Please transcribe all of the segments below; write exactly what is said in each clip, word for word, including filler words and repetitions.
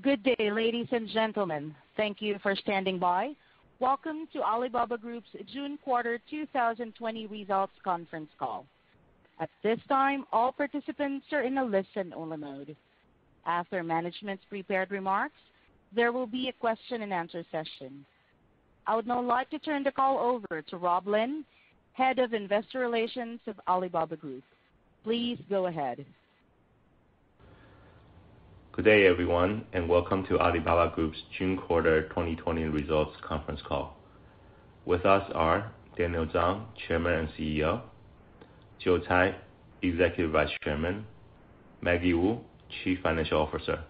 Good day, ladies and gentlemen. Thank you for standing by. Welcome to Alibaba Group's June quarter two thousand twenty results conference call. At this time, all participants are in a listen-only mode. After management's prepared remarks, there will be a question and answer session. I would now like to turn the call over to Rob Lynn, Head of Investor Relations of Alibaba Group. Please go ahead. Good day, everyone, and welcome to Alibaba Group's June quarter twenty twenty results conference call. With us are Daniel Zhang, Chairman and C E O, Joe Tsai, Executive Vice Chairman, Maggie Wu, Chief Financial Officer.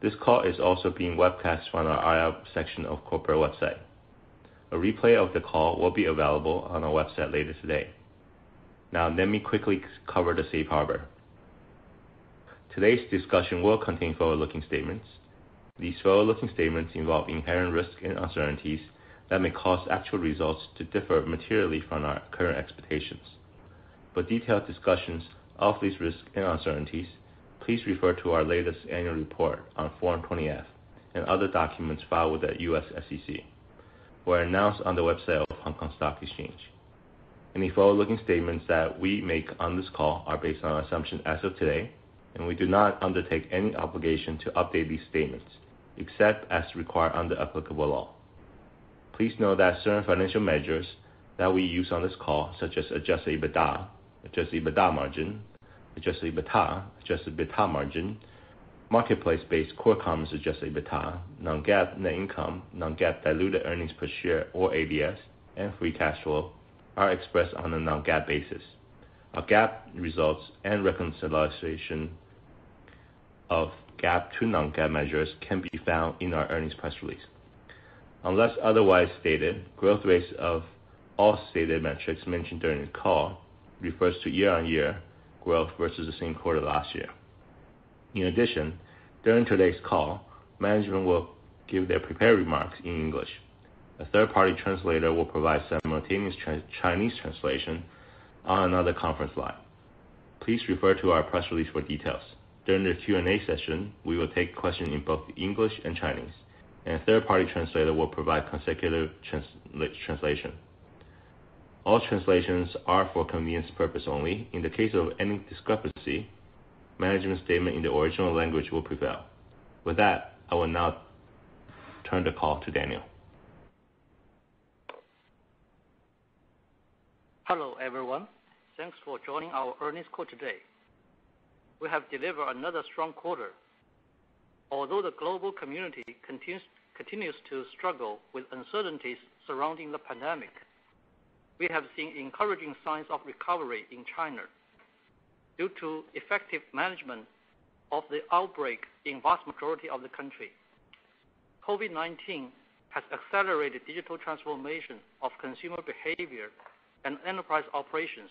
This call is also being webcast from our I R section of corporate website. A replay of the call will be available on our website later today. Now, let me quickly cover the safe harbor. Today's discussion will contain forward-looking statements. These forward-looking statements involve inherent risks and uncertainties that may cause actual results to differ materially from our current expectations. For detailed discussions of these risks and uncertainties, please refer to our latest annual report on Form twenty F and other documents filed with the U S S E C, or announced on the website of Hong Kong Stock Exchange. Any forward-looking statements that we make on this call are based on assumptions as of today, and we do not undertake any obligation to update these statements, except as required under applicable law. Please note that certain financial measures that we use on this call, such as adjusted EBITDA, adjusted EBITDA margin, adjusted EBITDA, adjusted EBITDA margin, marketplace-based core commerce adjusted EBITDA, non-GAAP net income, non-GAAP diluted earnings per share or A D S, and free cash flow, are expressed on a non-GAAP basis. Our GAAP results and reconciliation of GAAP to non-GAAP measures can be found in our earnings press release. Unless otherwise stated, growth rates of all stated metrics mentioned during the call refers to year-on-year growth versus the same quarter last year. In addition, during today's call, management will give their prepared remarks in English. A third-party translator will provide simultaneous Chinese translation on another conference line. Please refer to our press release for details. During the Q and A session, we will take questions in both English and Chinese, and a third-party translator will provide consecutive transla translation. All translations are for convenience purpose only. In the case of any discrepancy, management statement in the original language will prevail. With that, I will now turn the call to Daniel. Hello, everyone. Thanks for joining our earnings call today. We have delivered another strong quarter. Although the global community continues, continues to struggle with uncertainties surrounding the pandemic, we have seen encouraging signs of recovery in China due to effective management of the outbreak in vast majority of the country. COVID nineteen has accelerated digital transformation of consumer behavior and enterprise operations.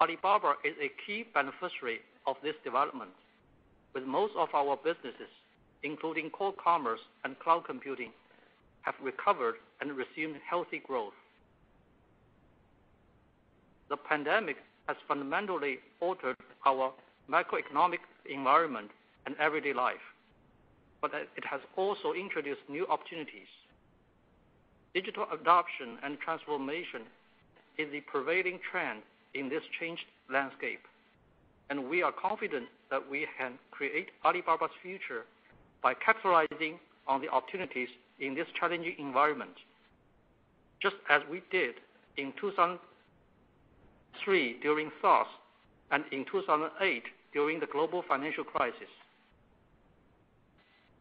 Alibaba is a key beneficiary of this development, with most of our businesses, including core commerce and cloud computing, have recovered and resumed healthy growth. The pandemic has fundamentally altered our macroeconomic environment and everyday life, but it has also introduced new opportunities. Digital adoption and transformation is the prevailing trend in this changed landscape, and we are confident that we can create Alibaba's future by capitalizing on the opportunities in this challenging environment, just as we did in two thousand three during SARS and in two thousand eight during the global financial crisis.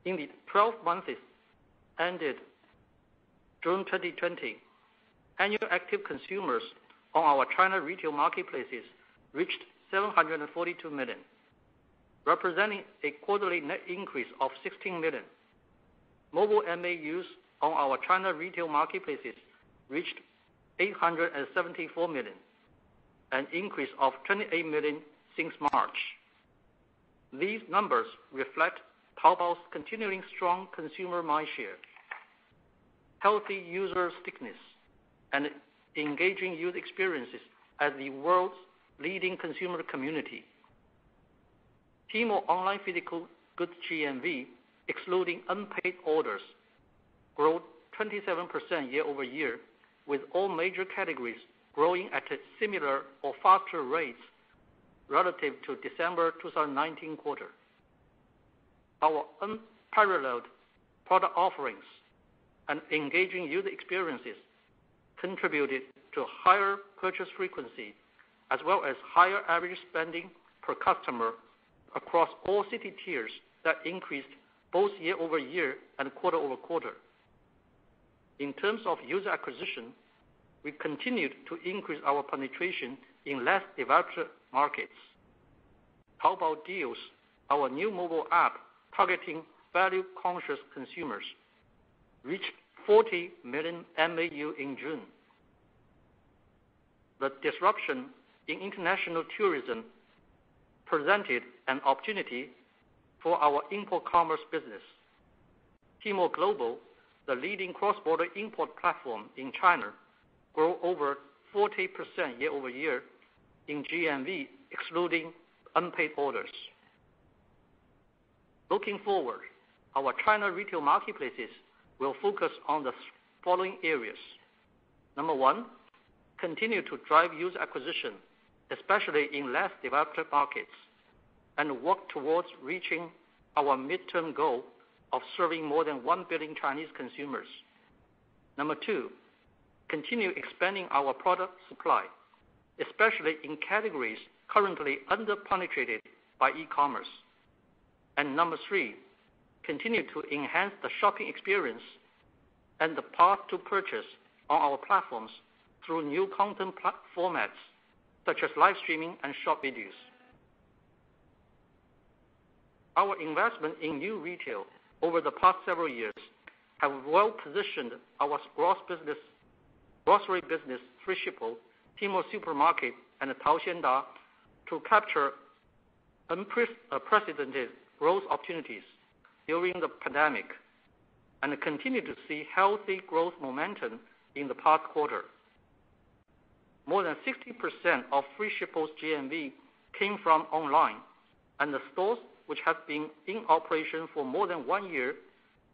In the twelve months ended June twenty twenty, annual active consumers on our China retail marketplaces reached seven hundred forty-two million, representing a quarterly net increase of sixteen million. Mobile M A Us on our China retail marketplaces reached eight hundred seventy-four million, an increase of twenty-eight million since March. These numbers reflect Taobao's continuing strong consumer mindshare, healthy user stickiness, and engaging youth experiences as the world's leading consumer community. Tmall online physical goods G M V, excluding unpaid orders, grew twenty-seven percent year-over-year, with all major categories growing at similar or faster rates relative to December two thousand nineteen quarter. Our unparalleled product offerings and engaging user experiences contributed to higher purchase frequency as well as higher average spending per customer across all city tiers that increased both year-over-year and quarter-over-quarter. In terms of user acquisition, we continued to increase our penetration in less developed markets. Taobao Deals, our new mobile app targeting value-conscious consumers, reached forty million M A U in June. The disruption in international tourism presented an opportunity for our import commerce business. Timo Global, the leading cross-border import platform in China, grew over forty percent year-over-year in G M V, excluding unpaid orders. Looking forward, our China retail marketplaces will focus on the following areas. Number one, continue to drive user acquisition, especially in less developed markets, and work towards reaching our midterm goal of serving more than one billion Chinese consumers. Number two, continue expanding our product supply, especially in categories currently under-penetrated by e-commerce. And number three, continue to enhance the shopping experience and the path to purchase on our platforms through new content formats, such as live streaming and short videos. Our investment in new retail over the past several years have well-positioned our gross business, grocery business, Freshippo, Tmall Supermarket, and Tao Xienda to capture unprecedented growth opportunities during the pandemic and continue to see healthy growth momentum in the past quarter. More than sixty percent of Freshippo's G M V came from online, and the stores which have been in operation for more than one year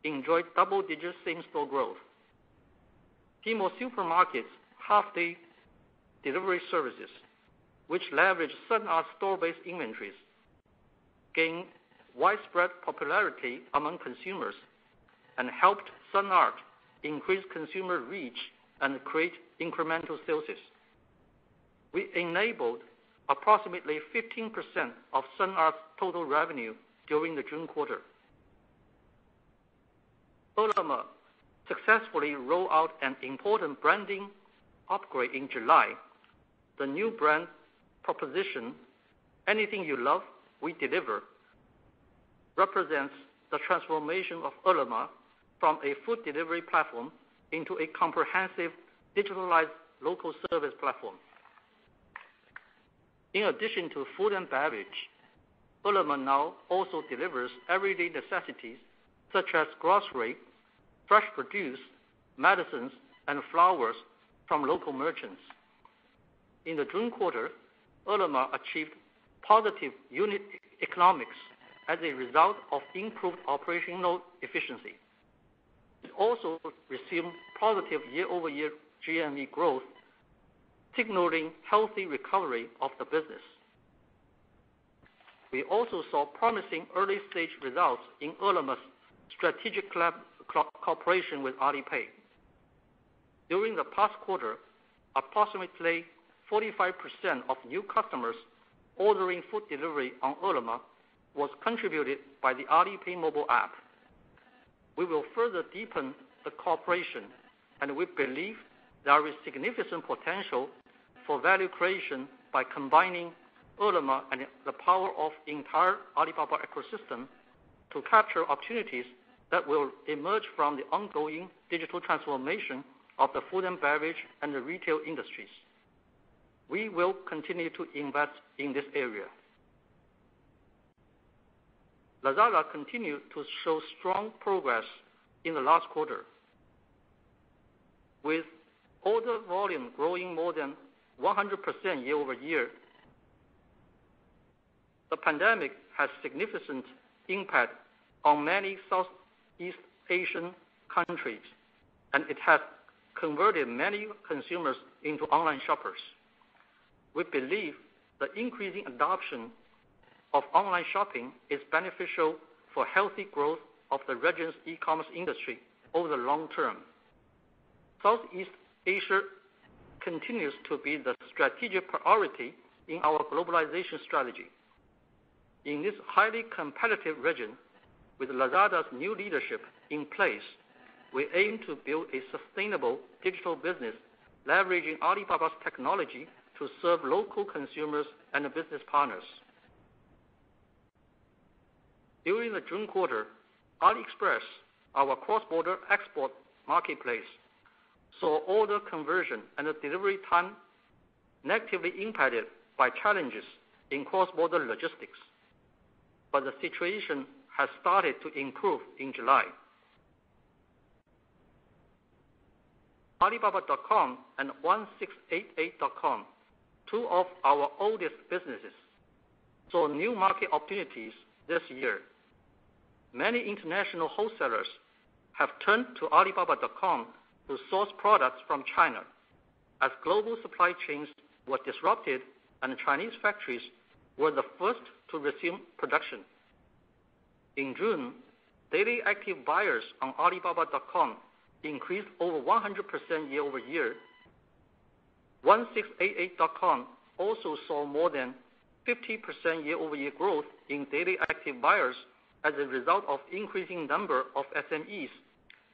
enjoyed double-digit same-store growth. Tmall Supermarket's half-day delivery services, which leverage SunArt store-based inventories, gained widespread popularity among consumers and helped SunArt increase consumer reach and create incremental sales. We enabled approximately fifteen percent of SunArt's total revenue during the June quarter. Ele.me successfully rolled out an important branding upgrade in July. The new brand proposition, "Anything You Love, We Deliver," represents the transformation of Ele.me from a food delivery platform into a comprehensive digitalized local service platform. In addition to food and beverage, Ele.me now also delivers everyday necessities such as grocery, fresh produce, medicines, and flowers from local merchants. In the June quarter, Ele.me achieved positive unit economics as a result of improved operational efficiency. It also resumed positive year-over-year G M V growth, signaling healthy recovery of the business. We also saw promising early-stage results in Ele.me's strategic cooperation with Alipay. During the past quarter, approximately forty-five percent of new customers ordering food delivery on Ele.me was contributed by the Alipay mobile app. We will further deepen the cooperation, and we believe there is significant potential for value creation by combining Ele.me and the power of the entire Alibaba ecosystem to capture opportunities that will emerge from the ongoing digital transformation of the food and beverage and the retail industries. We will continue to invest in this area. Lazada continued to show strong progress in the last quarter, with order volume growing more than one hundred percent year over year. The pandemic has significant impact on many Southeast Asian countries, and it has converted many consumers into online shoppers. We believe the increasing adoption of online shopping is beneficial for healthy growth of the region's e-commerce industry over the long term. Southeast Asia continues to be the strategic priority in our globalization strategy. In this highly competitive region, with Lazada's new leadership in place, we aim to build a sustainable digital business, leveraging Alibaba's technology to serve local consumers and business partners. During the June quarter, AliExpress, our cross-border export marketplace, saw order conversion and delivery time negatively impacted by challenges in cross-border logistics, but the situation has started to improve in July. Alibaba dot com and one six eight eight dot com, two of our oldest businesses, saw new market opportunities this year. Many international wholesalers have turned to Alibaba dot com to source products from China, as global supply chains were disrupted and Chinese factories were the first to resume production. In June, daily active buyers on Alibaba dot com increased over one hundred percent year over year. one six eight eight dot com also saw more than fifty percent year over year growth in daily active buyers as a result of increasing number of S M Es,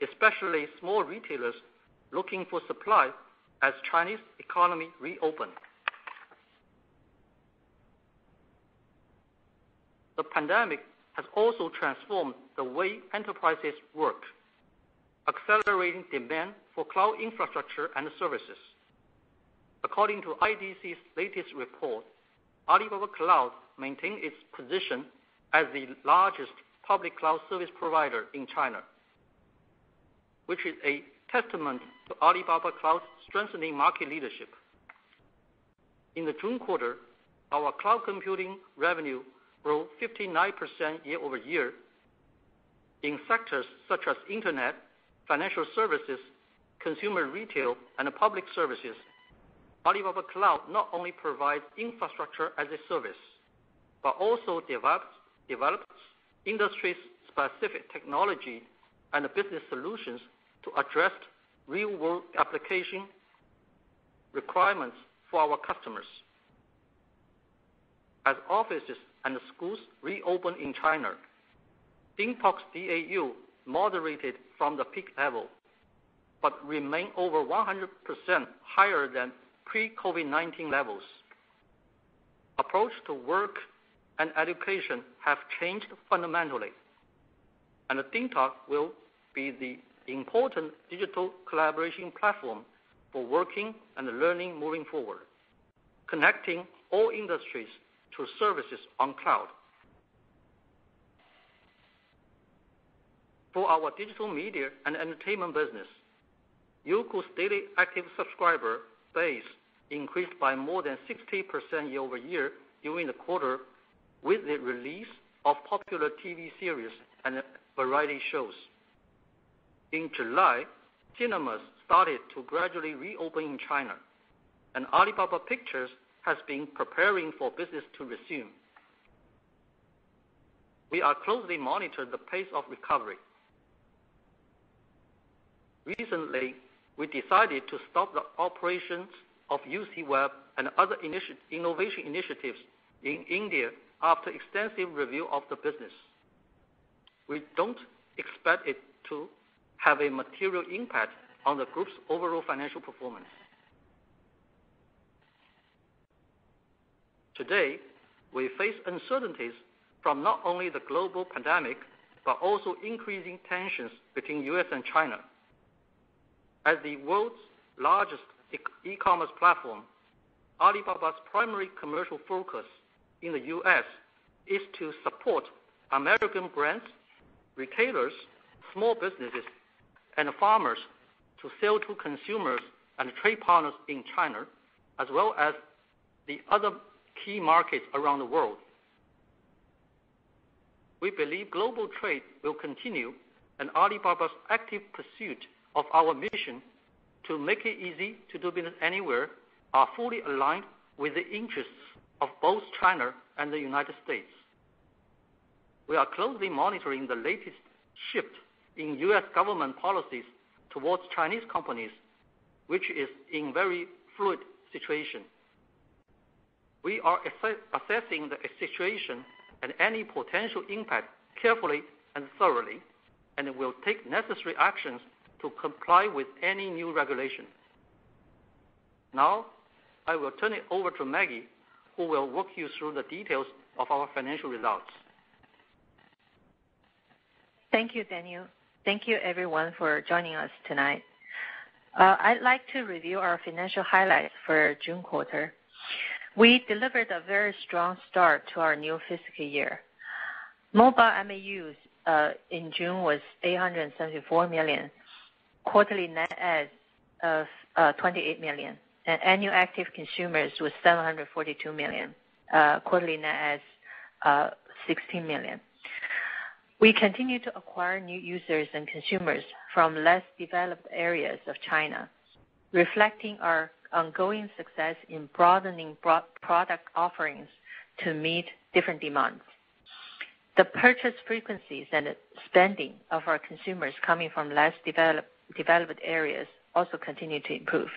especially small retailers looking for supply as Chinese economy reopened. The pandemic has also transformed the way enterprises work, accelerating demand for cloud infrastructure and services. According to I D C's latest report, Alibaba Cloud maintained its position as the largest public cloud service provider in China, which is a testament to Alibaba Cloud's strengthening market leadership. In the June quarter, our cloud computing revenue grew fifty-nine percent year over year in sectors such as internet, financial services, consumer retail, and public services. Alibaba Cloud not only provides infrastructure as a service, but also develops, develops industry-specific technology and business solutions to address real-world application requirements for our customers. As offices and schools reopen in China, DingTalk's D A U moderated from the peak level, but remain over one hundred percent higher than pre-COVID nineteen levels. Approach to work and education have changed fundamentally, and DingTalk will be the important digital collaboration platform for working and learning moving forward, connecting all industries to services on cloud. For our digital media and entertainment business, Youku's daily active subscriber base increased by more than sixty percent year over year during the quarter with the release of popular T V series and variety shows. In July, cinemas started to gradually reopen in China, and Alibaba Pictures has been preparing for business to resume. We are closely monitoring the pace of recovery. Recently, we decided to stop the operations of U C Web and other initi- innovation initiatives in India after extensive review of the business. We don't expect it to have a material impact on the group's overall financial performance. Today, we face uncertainties from not only the global pandemic, but also increasing tensions between U S and China. As the world's largest e-commerce platform, Alibaba's primary commercial focus in the U S is to support American brands, retailers, small businesses, and farmers to sell to consumers and trade partners in China, as well as the other key markets around the world. we believe global trade will continue and Alibaba's active pursuit of our mission to make it easy to do business anywhere are fully aligned with the interests of both China and the United States. We are closely monitoring the latest shift in U S government policies towards Chinese companies, which is in very fluid situation. We are ass assessing the situation and any potential impact carefully and thoroughly, and will take necessary actions to comply with any new regulation. Now, I will turn it over to Maggie, who will walk you through the details of our financial results. Thank you, Daniel. Thank you, everyone, for joining us tonight. Uh, I'd like to review our financial highlights for June quarter. We delivered a very strong start to our new fiscal year. Mobile M A Us uh, in June was eight hundred seventy-four million, quarterly net adds of uh, twenty-eight million, and annual active consumers was seven hundred forty-two million, uh, quarterly net adds uh, sixteen million. We continue to acquire new users and consumers from less developed areas of China, reflecting our ongoing success in broadening broad product offerings to meet different demands. The purchase frequencies and spending of our consumers coming from less developed, developed areas also continue to improve.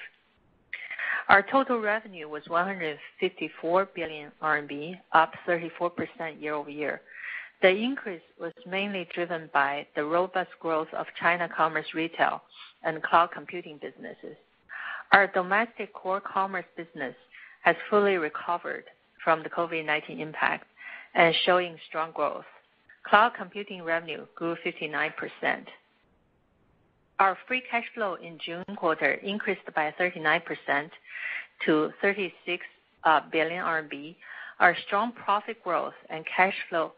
Our total revenue was one hundred fifty-four billion R M B, up thirty-four percent year over year. The increase was mainly driven by the robust growth of China commerce retail and cloud computing businesses. Our domestic core commerce business has fully recovered from the COVID nineteen impact and showing strong growth. Cloud computing revenue grew fifty-nine percent. Our free cash flow in June quarter increased by thirty-nine percent to thirty-six billion R M B. Our strong profit growth and cash flow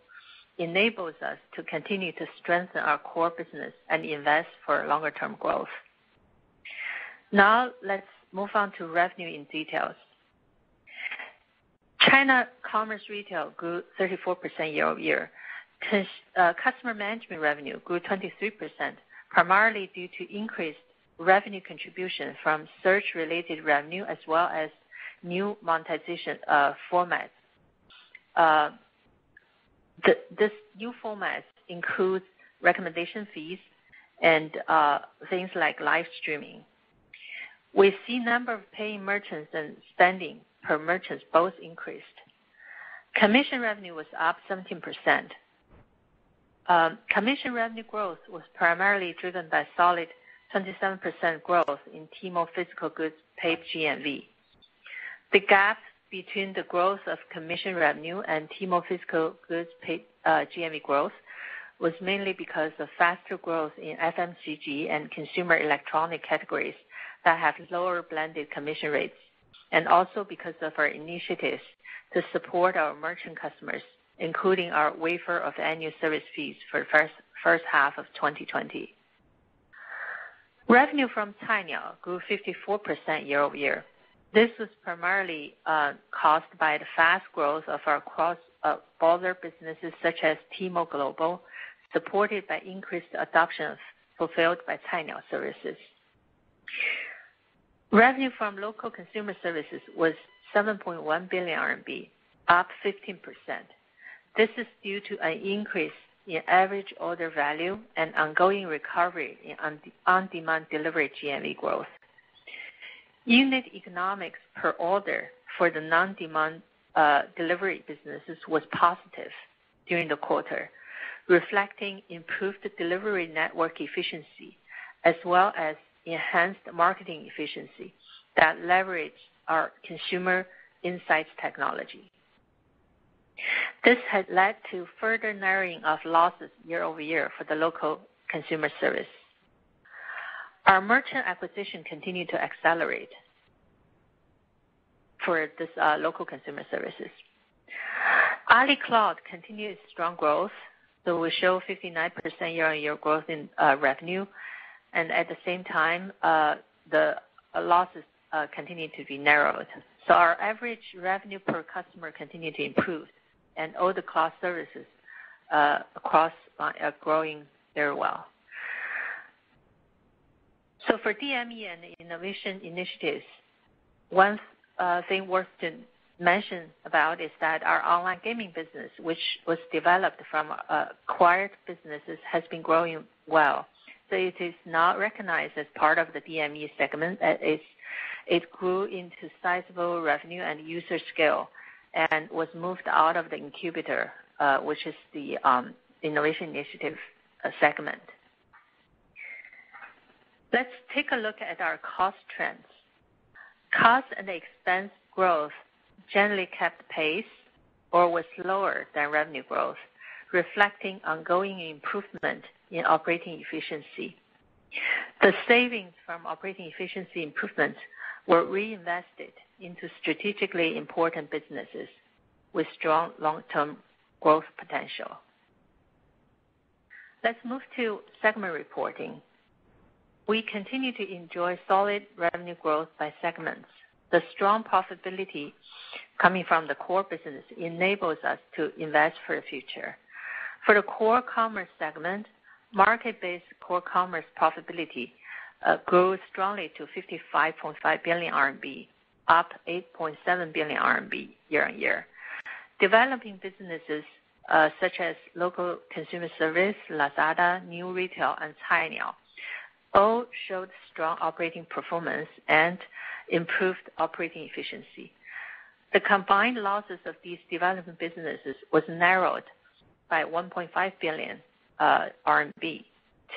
enables us to continue to strengthen our core business and invest for longer-term growth. Now let's move on to revenue in details. China commerce retail grew thirty-four percent year-over-year. Cons uh, customer management revenue grew twenty-three percent, primarily due to increased revenue contribution from search-related revenue as well as new monetization uh, formats. Uh, the, this new formats includes recommendation fees and uh, things like live streaming. We see number of paying merchants and spending per merchants both increased. Commission revenue was up seventeen percent. Um, commission revenue growth was primarily driven by solid twenty-seven percent growth in Tmall physical goods paid G M V. The gap between the growth of commission revenue and Tmall physical goods paid uh, G M V growth was mainly because of faster growth in F M C G and consumer electronic categories that have lower blended commission rates, and also because of our initiatives to support our merchant customers, including our waiver of annual service fees for the first, first half of twenty twenty. Revenue from Cainiao grew fifty-four percent year-over-year. This was primarily uh, caused by the fast growth of our cross-border uh, businesses such as Timo Global, supported by increased adoption of fulfilled by Cainiao services. Revenue from local consumer services was seven point one billion R M B, up fifteen percent. This is due to an increase in average order value and ongoing recovery in on-demand delivery G M V growth. Unit economics per order for the non-demand uh, delivery businesses was positive during the quarter, reflecting improved delivery network efficiency as well as enhanced marketing efficiency that leverage our consumer insights technology. This has led to further narrowing of losses year over year for the local consumer service. Our merchant acquisition continued to accelerate for this uh, local consumer services. Ali Cloud continued strong growth, so we show fifty-nine percent year on year growth in uh, revenue. And at the same time, uh, the losses uh, continue to be narrowed. So our average revenue per customer continued to improve, and all the cloud services uh, across uh, are growing very well. So for D M E and innovation initiatives, one uh, thing worth to mention about is that our online gaming business, which was developed from uh, acquired businesses, has been growing well. So it is not recognized as part of the D M E segment. It's, it grew into sizable revenue and user scale and was moved out of the incubator, uh, which is the um, innovation initiative uh, segment. Let's take a look at our cost trends. Cost and expense growth generally kept pace or was lower than revenue growth, reflecting ongoing improvement in operating efficiency. The savings from operating efficiency improvements were reinvested into strategically important businesses with strong long-term growth potential. Let's move to segment reporting. We continue to enjoy solid revenue growth by segments. The strong profitability coming from the core business enables us to invest for the future. For the core commerce segment, market-based core commerce profitability uh, grew strongly to fifty-five point five billion R M B, up eight point seven billion R M B year-on-year. Developing businesses uh, such as local consumer service, Lazada, New Retail, and Cainiao all showed strong operating performance and improved operating efficiency. The combined losses of these development businesses was narrowed by one point five billion uh, R M B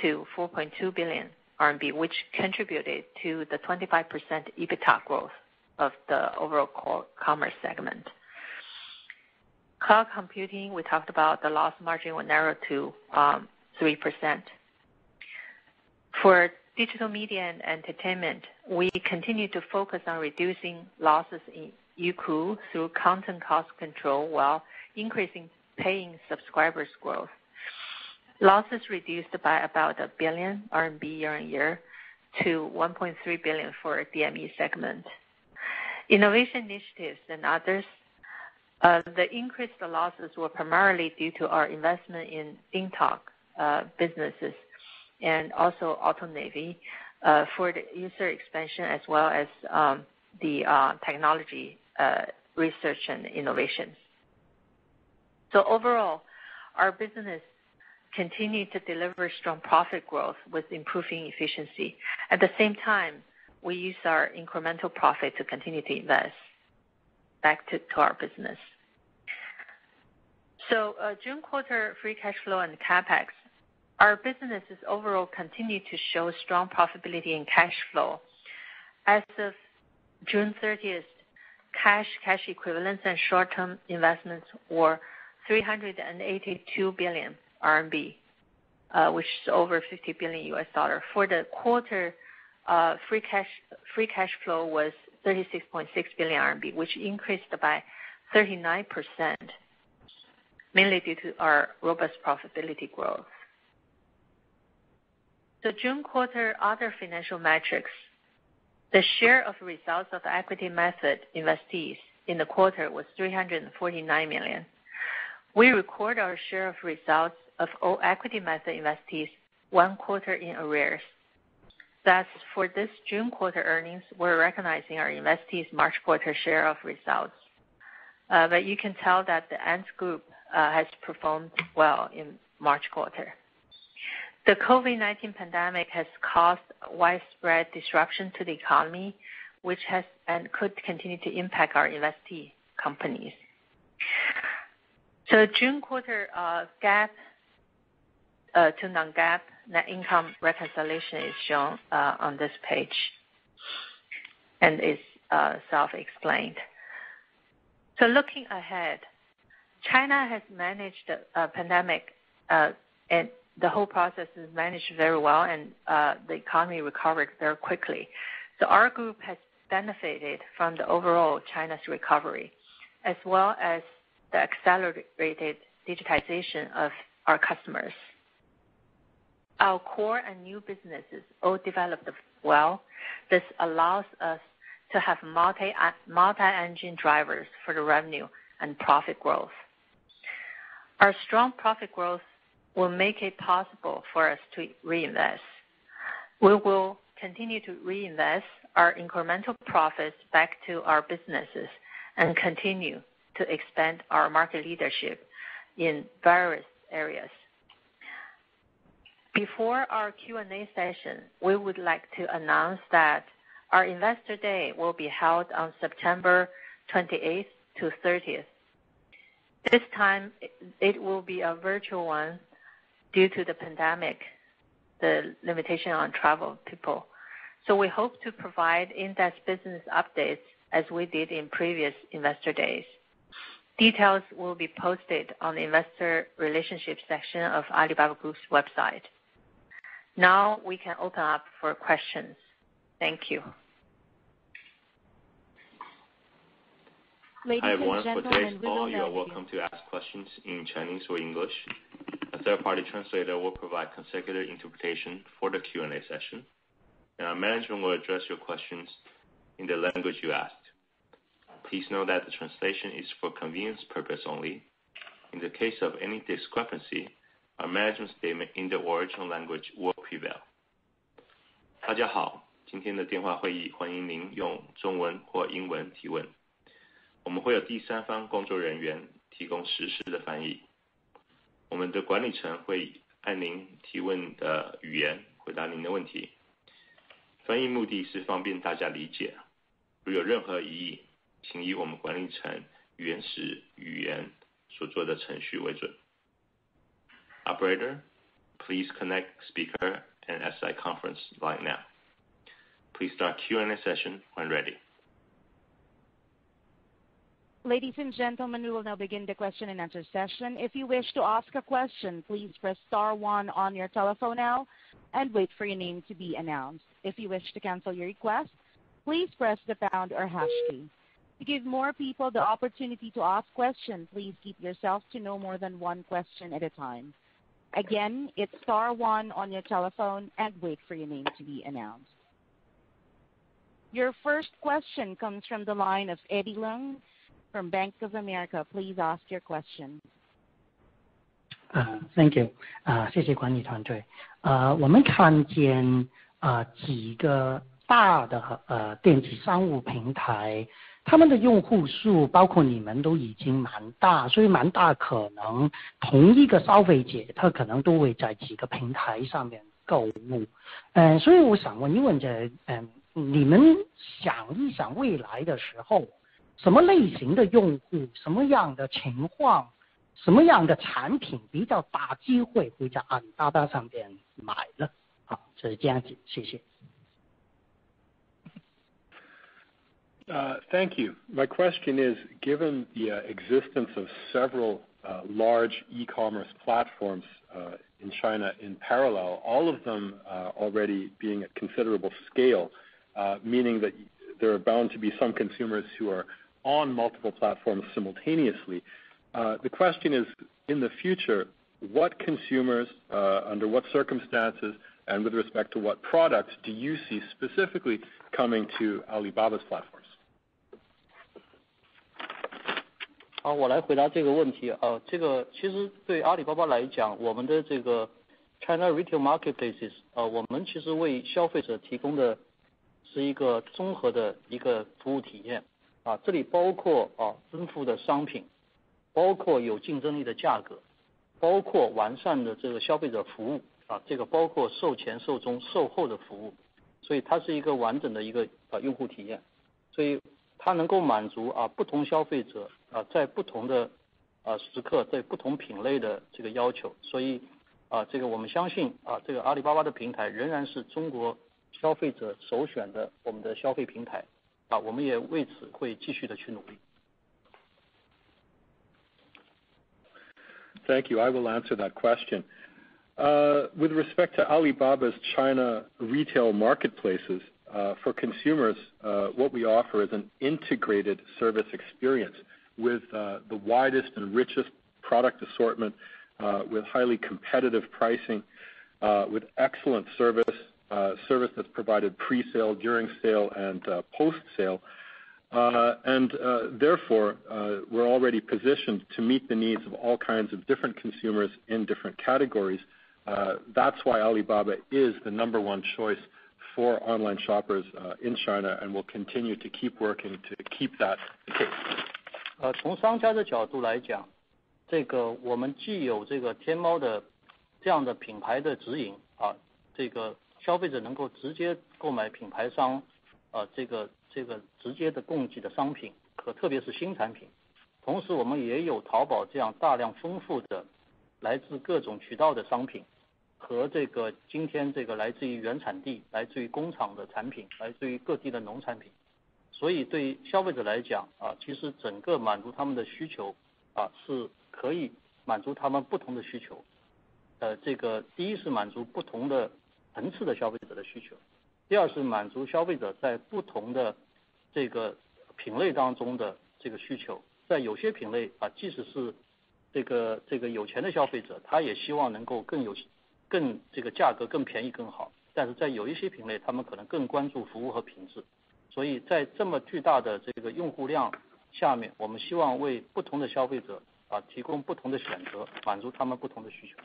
to four point two billion R M B, which contributed to the twenty-five percent EBITDA growth of the overall core commerce segment. Cloud computing, we talked about the loss margin was narrowed to um, three percent. For digital media and entertainment, we continue to focus on reducing losses in Youku through content cost control while increasing paying subscribers growth. Losses reduced by about a billion R M B year-on-year to one point three billion for D M E segment. Innovation initiatives and others, uh, the increased losses were primarily due to our investment in DingTalk uh, businesses and also Auto Navy uh, for the user expansion as well as um, the uh, technology uh, research and innovations. So overall, our business continued to deliver strong profit growth with improving efficiency. At the same time, we use our incremental profit to continue to invest back to, to our business. So uh, June quarter free cash flow and CapEx, our businesses overall continue to show strong profitability and cash flow. As of June thirtieth, cash, cash equivalents, and short-term investments were three hundred eighty-two billion R M B, uh, which is over fifty billion U S dollar. For the quarter, uh, free cash free cash flow was thirty-six point six billion R M B, which increased by thirty-nine percent, mainly due to our robust profitability growth. So June quarter other financial metrics. The share of results of equity method investees in the quarter was three hundred forty-nine million. We record our share of results of all equity method investees one quarter in arrears. Thus, for this June quarter earnings, we're recognizing our investees' March quarter share of results. Uh, but you can tell that the Ant Group uh, has performed well in March quarter. The COVID nineteen pandemic has caused widespread disruption to the economy, which has and could continue to impact our investee companies. So June quarter uh, gap uh, to non-gap net income reconciliation is shown uh, on this page and is uh, self-explained. So looking ahead, China has managed the uh, pandemic uh, and the whole process is managed very well, and uh, the economy recovered very quickly. So our group has benefited from the overall China's recovery, as well as the accelerated digitization of our customers. Our core and new businesses all developed well. This allows us to have multi, multi-engine drivers for the revenue and profit growth. Our strong profit growth will make it possible for us to reinvest. We will continue to reinvest our incremental profits back to our businesses and continue to expand our market leadership in various areas. Before our Q and A session, we would like to announce that our Investor Day will be held on September twenty-eighth to thirtieth. This time, it will be a virtual one due to the pandemic, the limitation on travel people. So we hope to provide in-depth business updates as we did in previous Investor Days. Details will be posted on the Investor Relationship section of Alibaba Group's website. Now we can open up for questions. Thank you. Ladies Hi everyone, for today's call, you are welcome you. to ask questions in Chinese or English. A third-party translator will provide consecutive interpretation for the Q and A session, and our management will address your questions in the language you asked. Please know that the translation is for convenience purpose only. In the case of any discrepancy, our management statement in the original language will prevail. 大家好，今天的电话会议欢迎您用中文或英文提问，我们会有第三方工作人员提供实时的翻译。我们的管理层会按您提问的语言回答您的问题。翻译目的是方便大家理解，如有任何疑义，请以我们管理层原始语言所做的程序为准。Operator, please connect speaker and S I conference line now. Please start Q and A session when ready. Ladies and gentlemen, we will now begin the question and answer session. If you wish to ask a question, please press star one on your telephone now and wait for your name to be announced. If you wish to cancel your request, please press the pound or hash key. To give more people the opportunity to ask questions, please keep yourself to no more than one question at a time. Again, it's star one on your telephone and wait for your name to be announced. Your first question comes from the line of Eddie Leung from Bank of America. Please ask your question. Uh, thank you. Uh, 谢谢管理团队。呃，我们看见呃几个大的呃电子商务平台。他们的用户数包括你们都已经蛮大，所以蛮大可能同一个消费者他可能都会在几个平台上面购物。嗯、呃，所以我想问一问这，嗯、呃，你们想一想未来的时候，什么类型的用户，什么样的情况，什么样的产品比较大机会会在阿里巴巴上面买呢？好，就是这样子，谢谢。Uh, thank you. My question is, given the uh, existence of several uh, large e-commerce platforms uh, in China in parallel, all of them uh, already being at considerable scale, uh, meaning that there are bound to be some consumers who are on multiple platforms simultaneously, uh, the question is, in the future, what consumers, uh, under what circumstances, and with respect to what products do you see specifically coming to Alibaba's platforms? 好，我来回答这个问题啊。这个其实对阿里巴巴来讲，我们的这个 China Retail Marketplaces 啊，我们其实为消费者提供的是一个综合的一个服务体验啊。这里包括啊丰富的商品，包括有竞争力的价格，包括完善的这个消费者服务啊。这个包括售前、售中、售后的服务，所以它是一个完整的一个啊用户体验，所以它能够满足啊不同消费者。啊，在不同的啊时刻，对不同品类的这个要求，所以啊，这个我们相信啊，这个阿里巴巴的平台仍然是中国消费者首选的我们的消费平台啊，我们也为此会继续的去努力。Thank you. I will answer that question. Uh, with respect to Alibaba's China retail marketplaces, uh, for consumers, uh, what we offer is an integrated service experience, with uh, the widest and richest product assortment, uh, with highly competitive pricing, uh, with excellent service, uh, service that's provided pre-sale, during sale, and uh, post-sale. Uh, and uh, therefore, uh, we're already positioned to meet the needs of all kinds of different consumers in different categories. Uh, that's why Alibaba is the number one choice for online shoppers uh, in China, and will continue to keep working to keep that the case. 呃，从商家的角度来讲，这个我们既有这个天猫的这样的品牌的指引啊，这个消费者能够直接购买品牌商啊，这个这个直接的供给的商品，可特别是新产品。同时，我们也有淘宝这样大量丰富的来自各种渠道的商品，和这个今天这个来自于原产地、来自于工厂的产品、来自于各地的农产品。所以对消费者来讲啊，其实整个满足他们的需求啊，是可以满足他们不同的需求。呃，这个第一是满足不同的层次的消费者的需求，第二是满足消费者在不同的这个品类当中的这个需求。在有些品类啊，即使是这个这个有钱的消费者，他也希望能够更有更这个价格更便宜更好，但是在有一些品类，他们可能更关注服务和品质。所以在这么巨大的这个用户量下面，我们希望为不同的消费者啊提供不同的选择，满足他们不同的需求。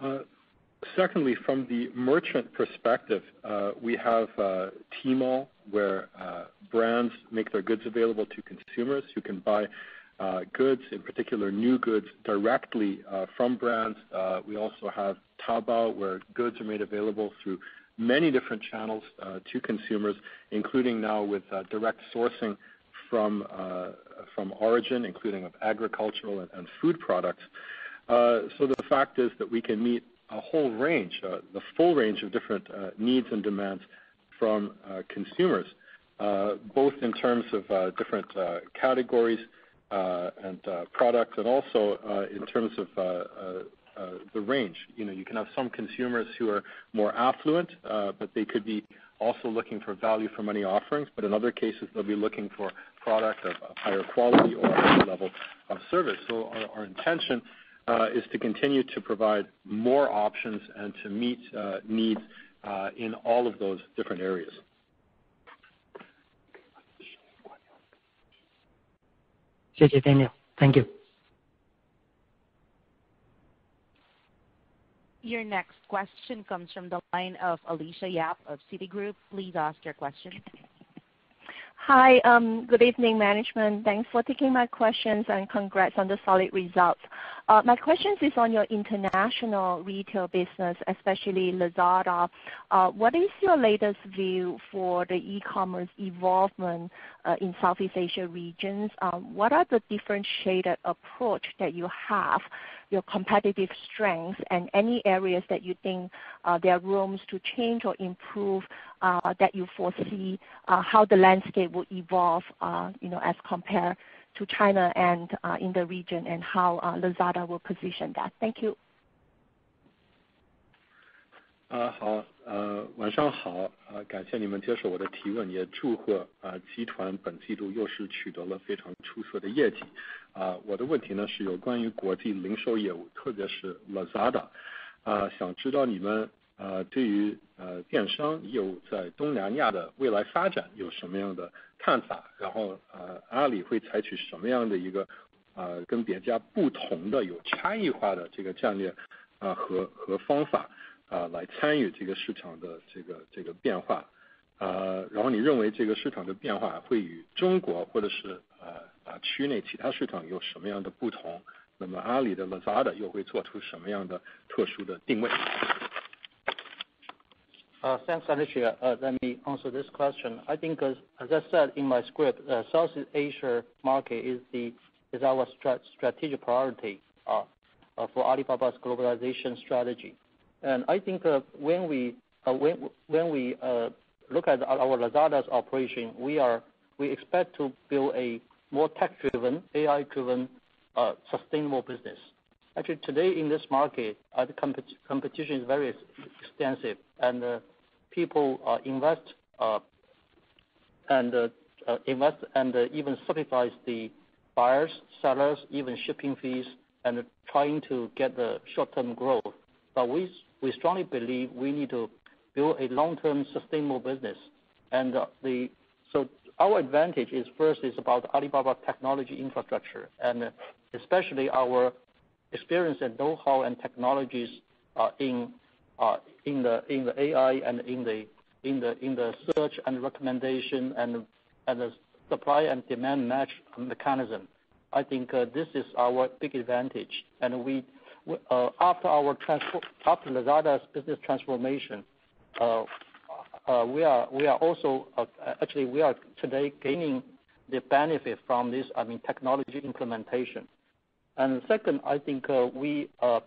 Uh, secondly, from the merchant perspective, uh, we have uh, Tmall, where uh, brands make their goods available to consumers who can buy uh, goods, in particular new goods, directly uh, from brands. Uh, we also have Taobao, where goods are made available through many different channels uh, to consumers, including now with uh, direct sourcing from uh, from origin, including of agricultural and, and food products. Uh, so the fact is that we can meet a whole range, uh, the full range of different uh, needs and demands from uh, consumers, uh, both in terms of uh, different uh, categories uh, and uh, products, and also uh, in terms of uh, uh, uh, the range. You know, you can have some consumers who are more affluent, uh, but they could be also looking for value for money offerings, but in other cases they'll be looking for product of, of higher quality or higher level of service. So our, our intention Uh, is to continue to provide more options and to meet uh, needs uh, in all of those different areas. Thank you, Daniel. Thank you. Your next question comes from the line of Alicia Yap of Citigroup. Please ask your question. Hi, um, good evening, management. Thanks for taking my questions and congrats on the solid results. Uh, my question is on your international retail business, especially Lazada. Uh, what is your latest view for the e-commerce evolvement uh, in Southeast Asia regions? Um, what are the differentiated approach that you have, your competitive strengths, and any areas that you think uh, there are rooms to change or improve uh, that you foresee uh, how the landscape will evolve, uh, you know, as compared to China and uh, in the region, and how uh, Lazada will position that. Thank you. 啊，好，呃，晚上好，呃，感谢你们接受我的提问，也祝贺啊集团本季度又是取得了非常出色的业绩。啊，我的问题呢是有关于国际零售业务，特别是 Lazada， 啊，想知道你们呃对于呃电商业务在东南亚的未来发展有什么样的看法？然后呃，阿里会采取什么样的一个呃跟别家不同的、有差异化的这个战略啊和和方法？ 啊，来参与这个市场的这个这个变化，呃，然后你认为这个市场的变化会与中国或者是呃啊区内其他市场有什么样的不同？那么阿里的 Lazada 又会做出什么样的特殊的定位？Uh, thanks, Alicia. Uh, let me answer this question. I think, as, as I said in my script, uh, Southeast Asia market is the is our strat strategic priority uh, uh, for Alibaba's globalization strategy. And I think uh, when we uh, when when we uh, look at our Lazada's operation, we are we expect to build a more tech-driven, A I-driven, uh, sustainable business. Actually, today in this market, uh, the compet competition is very extensive, and uh, people uh, invest uh, and uh, uh, invest and uh, even sacrifice the buyers, sellers, even shipping fees, and trying to get the short-term growth. But we We strongly believe we need to build a long-term sustainable business. And uh, the so our advantage is first is about Alibaba technology infrastructure, and especially our experience and know-how and technologies uh, in uh, in the in the A I and in the in the in the search and recommendation and and the supply and demand match mechanism. I think uh, this is our big advantage, and we. Uh, after our after Lazada's business transformation, uh, uh, we are we are also uh, actually we are today gaining the benefit from this. I mean technology implementation. And second, I think uh, we uh,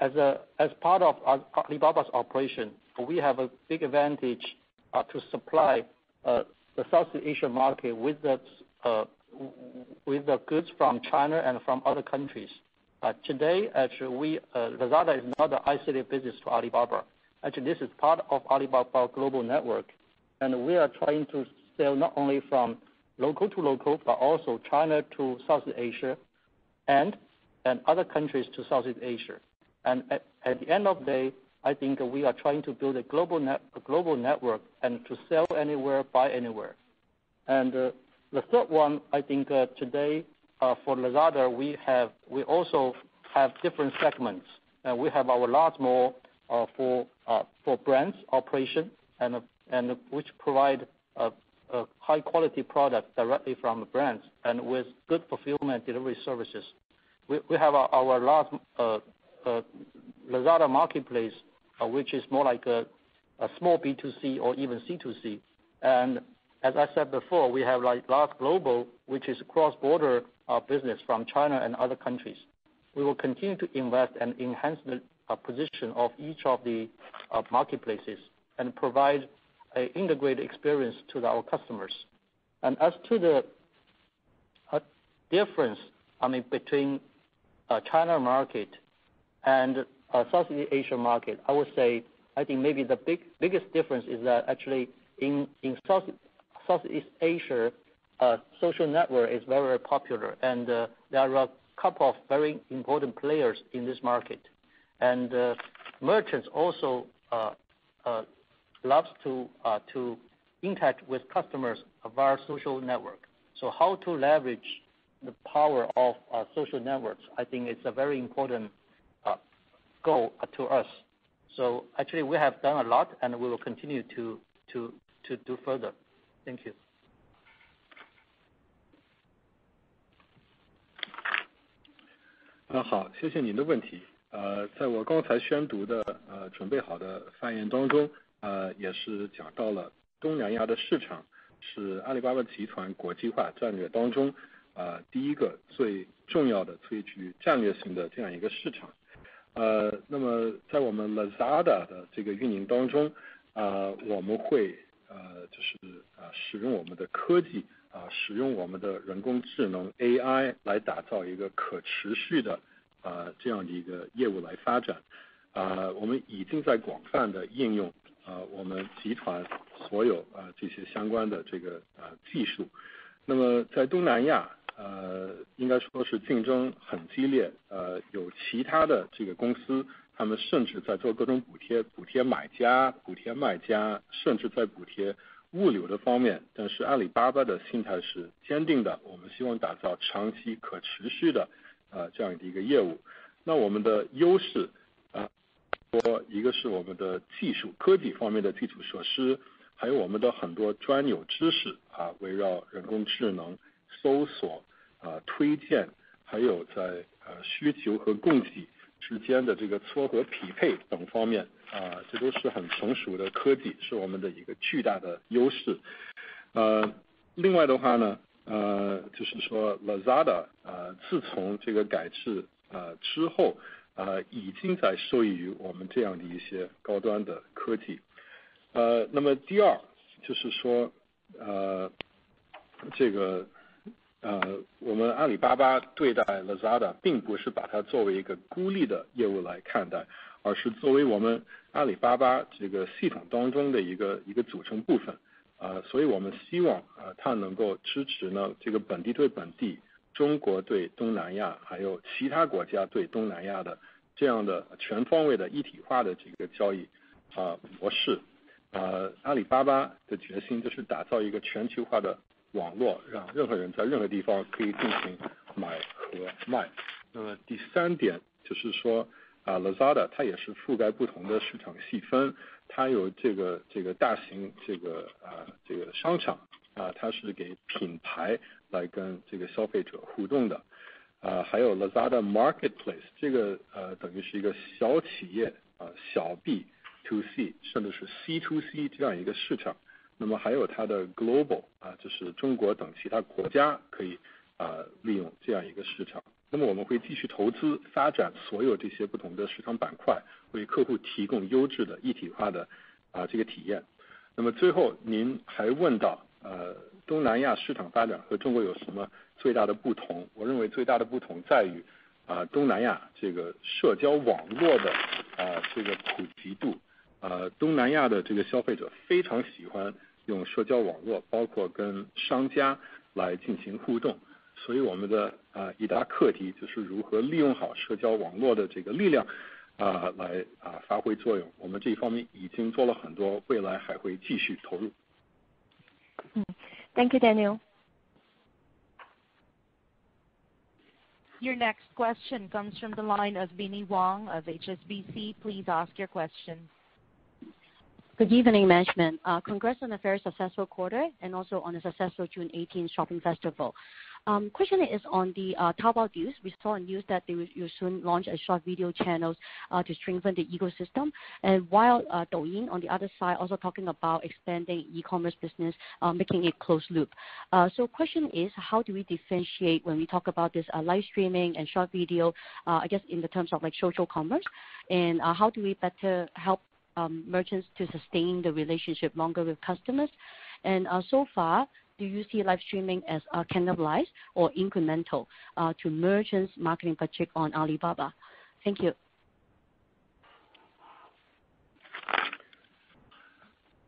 as a as part of Alibaba's operation, we have a big advantage uh, to supply uh, the Southeast Asian market with the uh, with the goods from China and from other countries. Uh, today, actually, we, uh, Lazada is not an isolated business to Alibaba. Actually, this is part of Alibaba global network, and we are trying to sell not only from local to local, but also China to Southeast Asia, and and other countries to Southeast Asia. And at, at the end of the day, I think we are trying to build a global net, a global network, and to sell anywhere, buy anywhere. And uh, the third one, I think uh, today. Uh, for Lazada, we have we also have different segments. Uh, we have our large mall uh, for uh, for brands operation and uh, and which provide a, a high quality product directly from brands and with good fulfillment delivery services. We we have our, our large uh, uh, Lazada marketplace, uh, which is more like a, a small B two C or even C two C. And as I said before, we have like large global, which is cross-border. Our business from China and other countries. We will continue to invest and enhance the uh, position of each of the uh, marketplaces and provide an integrated experience to our customers. And as to the uh, difference, I mean, between uh, China market and uh, Southeast Asian market, I would say I think maybe the big biggest difference is that actually in in South Southeast Asia. Uh, social network is very, very popular, and uh, there are a couple of very important players in this market. And uh, merchants also uh, uh, loves to uh, to interact with customers via social network. So how to leverage the power of uh, social networks, I think it's a very important uh, goal to us. So actually we have done a lot, and we will continue to, to, to do further. Thank you.呃，好，谢谢您的问题。呃，在我刚才宣读的呃准备好的发言当中，呃，也是讲到了东南亚的市场是阿里巴巴集团国际化战略当中呃第一个最重要的、最具战略性的这样一个市场。呃，那么在我们 Lazada 的这个运营当中，呃，我们会呃就是呃使用我们的科技。啊，使用我们的人工智能 A I 来打造一个可持续的啊、呃、这样的一个业务来发展。啊、呃，我们已经在广泛的应用啊、呃、我们集团所有啊、呃、这些相关的这个啊、呃、技术。那么在东南亚，呃，应该说是竞争很激烈，呃，有其他的这个公司，他们甚至在做各种补贴，补贴买家，补贴卖家，甚至在补贴。物流的方面，但是阿里巴巴的心态是坚定的，我们希望打造长期可持续的呃这样的一个业务。那我们的优势啊，说一个是我们的技术科技方面的基础设施，还有我们的很多专有知识啊，围绕人工智能、搜索啊、推荐，还有在呃需求和供给之间的这个撮合匹配等方面。啊，这都是很成熟的科技，是我们的一个巨大的优势。呃，另外的话呢，呃，就是说 Lazada 呃，自从这个改制呃之后，呃，已经在受益于我们这样的一些高端的科技。呃，那么第二就是说，呃，这个呃，我们阿里巴巴对待 Lazada 并不是把它作为一个孤立的业务来看待。而是作为我们阿里巴巴这个系统当中的一个一个组成部分，呃，所以我们希望呃它能够支持呢这个本地对本地、中国对东南亚，还有其他国家对东南亚的这样的全方位的一体化的这个交易啊、呃、模式。呃，阿里巴巴的决心就是打造一个全球化的网络，让任何人在任何地方可以进行买和卖。那么第三点就是说，啊 ，Lazada 它也是覆盖不同的市场细分，它有这个这个大型这个啊这个商场啊，它是给品牌来跟这个消费者互动的，啊，还有 Lazada Marketplace 这个呃等于是一个小企业啊小 B。to C 甚至是 C to C 这样一个市场，那么还有它的 global 啊，就是中国等其他国家可以啊、呃、利用这样一个市场。那么我们会继续投资发展所有这些不同的市场板块，为客户提供优质的一体化的啊这个体验。那么最后您还问到呃东南亚市场发展和中国有什么最大的不同？我认为最大的不同在于啊、呃、东南亚这个社交网络的啊、呃、这个普及度。呃，东南亚的这个消费者非常喜欢用社交网络，包括跟商家来进行互动，所以我们的啊、呃、一大课题就是如何利用好社交网络的这个力量，啊、呃、来啊、呃、发挥作用。我们这一方面已经做了很多，未来还会继续投入。嗯 ，Thank you, Daniel. Your next question comes from the line of Binnie Wong of H S B C. Please ask your question. Good evening, management. Uh, congrats on a very successful quarter and also on a successful June eighteenth shopping festival. Um, question is on the uh, Taobao Deals. We saw in news that they will soon launch a short video channels uh, to strengthen the ecosystem. And while uh, Douyin on the other side also talking about expanding e-commerce business, uh, making it closed loop. Uh, so question is, how do we differentiate when we talk about this uh, live streaming and short video? Uh, I guess in the terms of like social commerce, and uh, how do we better help Um, merchants to sustain the relationship longer with customers? And uh, so far, do you see live streaming as uh, cannibalized or incremental uh, to merchants' marketing budget on Alibaba? Thank you.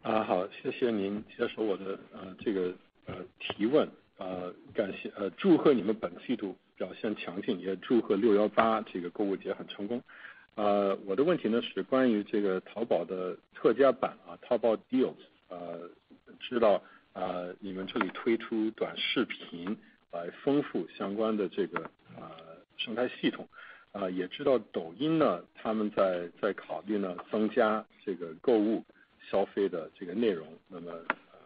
Uh, 好，谢谢您接受我的呃这个呃提问，呃感谢呃祝贺你们本季度表现强劲，也祝贺六幺八这个购物节很成功。呃，我的问题呢是关于这个淘宝的特价版啊，淘宝 Deals。呃，知道呃你们这里推出短视频来丰富相关的这个呃生态系统，呃也知道抖音呢他们在在考虑呢增加这个购物消费的这个内容，那么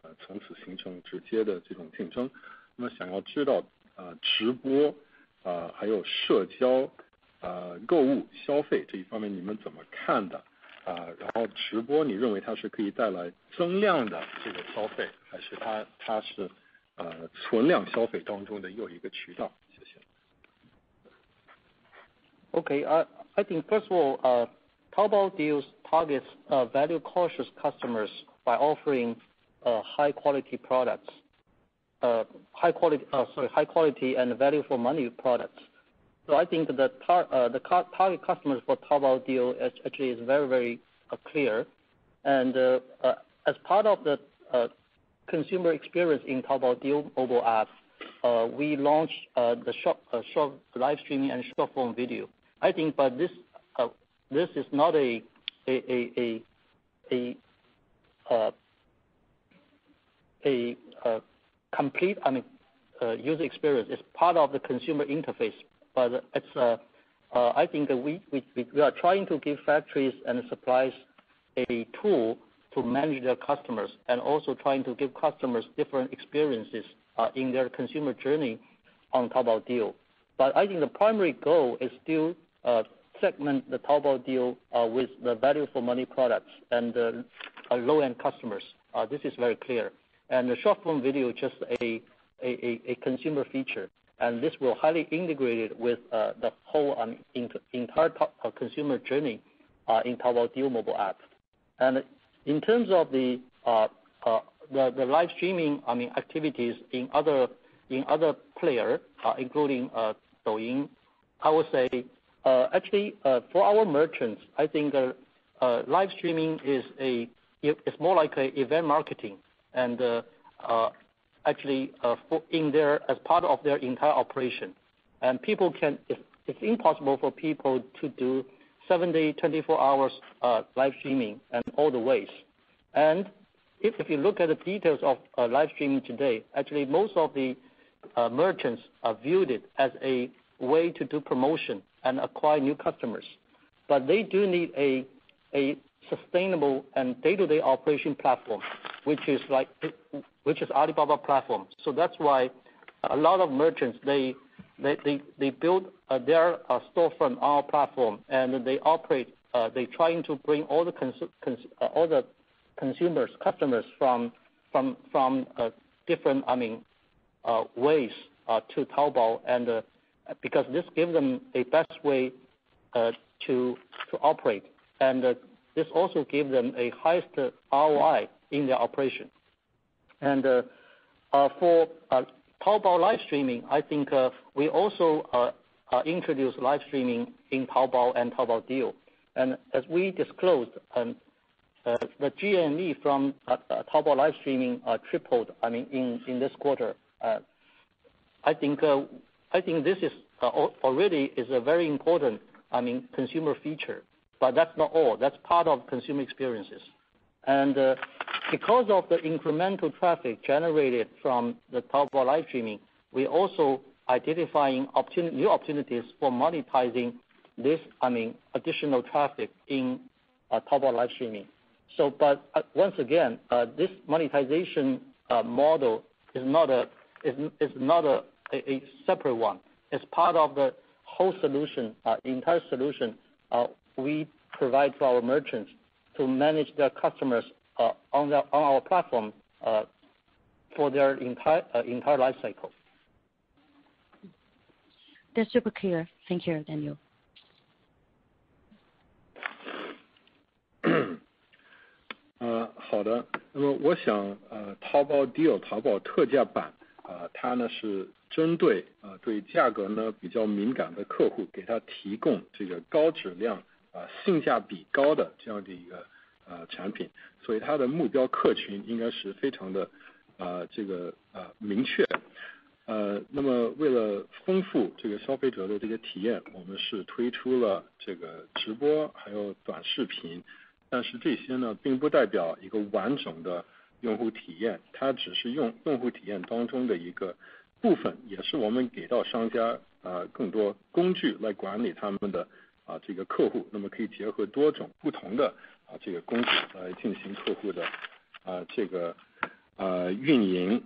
呃从此形成直接的这种竞争。那么想要知道呃直播啊、呃、还有社交。呃，购物消费这一方面你们怎么看的？啊、呃，然后直播你认为它是可以带来增量的这个消费，还是它它是呃存量消费当中的又一个渠道？谢谢。Okay, I I think first of all, uh, Taobao Deals targets uh, value-conscious customers by offering uh, high-quality products, uh, high-quality uh, sorry, high-quality and value-for-money products. So I think the, tar uh, the car target customers for Taobao Deal actually is very, very uh, clear. And uh, uh, as part of the uh, consumer experience in Taobao Deal mobile app, uh, we launched uh, the short, uh, short live streaming and short form video. I think but this, uh, this is not a, a, a, a, a, uh, a uh, complete I mean, uh, user experience. It's part of the consumer interface. But it's, uh, uh, I think we, we, we are trying to give factories and suppliers a tool to manage their customers and also trying to give customers different experiences uh, in their consumer journey on Taobao Deal. But I think the primary goal is still uh, segment the Taobao Deal uh, with the value for money products and uh, low-end customers. Uh, this is very clear. And the short-form video is just a, a, a consumer feature. And this will highly integrated with uh, the whole um, in, entire top, uh, consumer journey uh, in Taobao Deal mobile app. And in terms of the uh, uh, the, the live streaming, I mean activities in other in other player, uh, including uh, Douyin, I would say uh, actually uh, for our merchants, I think uh, uh, live streaming is a it's more like a event marketing and. Uh, uh, Actually, uh, for in their as part of their entire operation, and people can. It's, it's impossible for people to do seven day, twenty-four hours uh, live streaming and all the ways. And if, if you look at the details of uh, live streaming today, actually most of the uh, merchants are viewed it as a way to do promotion and acquire new customers. But they do need a, a sustainable and day-to-day operation platform, which is like, which is Alibaba platform. So that's why a lot of merchants, they, they, they, they build uh, their uh, storefront on our platform, and they operate, uh, they're trying to bring all the, cons cons uh, all the consumers, customers from, from, from uh, different, I mean, uh, ways uh, to Taobao, and uh, because this gives them a best way uh, to, to operate. And uh, this also gives them a highest R O I in their operation. And uh, uh, for uh, Taobao live streaming, I think uh, we also uh, uh, introduced live streaming in Taobao and Taobao Deal. And as we disclosed, um, uh, the G M V from uh, uh, Taobao live streaming uh, tripled, I mean, in, in this quarter. Uh, I think uh, I think this is uh, already is a very important, I mean, consumer feature. But that's not all. That's part of consumer experiences. And uh, because of the incremental traffic generated from the Taobao live streaming, we're also identifying opportun new opportunities for monetizing this, I mean, additional traffic in uh, Taobao live streaming. So, but uh, once again, uh, this monetization uh, model is not a is, is not a, a, a separate one. It's part of the whole solution, uh, the entire solution uh, we provide to our merchants to manage their customers uh, on, their, on our platform uh, for their entire uh, entire life cycle. That's super clear. Thank you, Daniel. uh, 好的。那么我想，呃，淘宝 Deal 淘宝特价版，呃，它呢是针对呃对价格呢比较敏感的客户，给他提供这个高质量。 啊，性价比高的这样的一个呃产品，所以它的目标客群应该是非常的呃这个呃明确，呃，那么为了丰富这个消费者的这个体验，我们是推出了这个直播还有短视频，但是这些呢并不代表一个完整的用户体验，它只是用用户体验当中的一个部分，也是我们给到商家呃更多工具来管理他们的。 啊，这个客户，那么可以结合多种不同的啊这个工具来进行客户的啊这个呃运营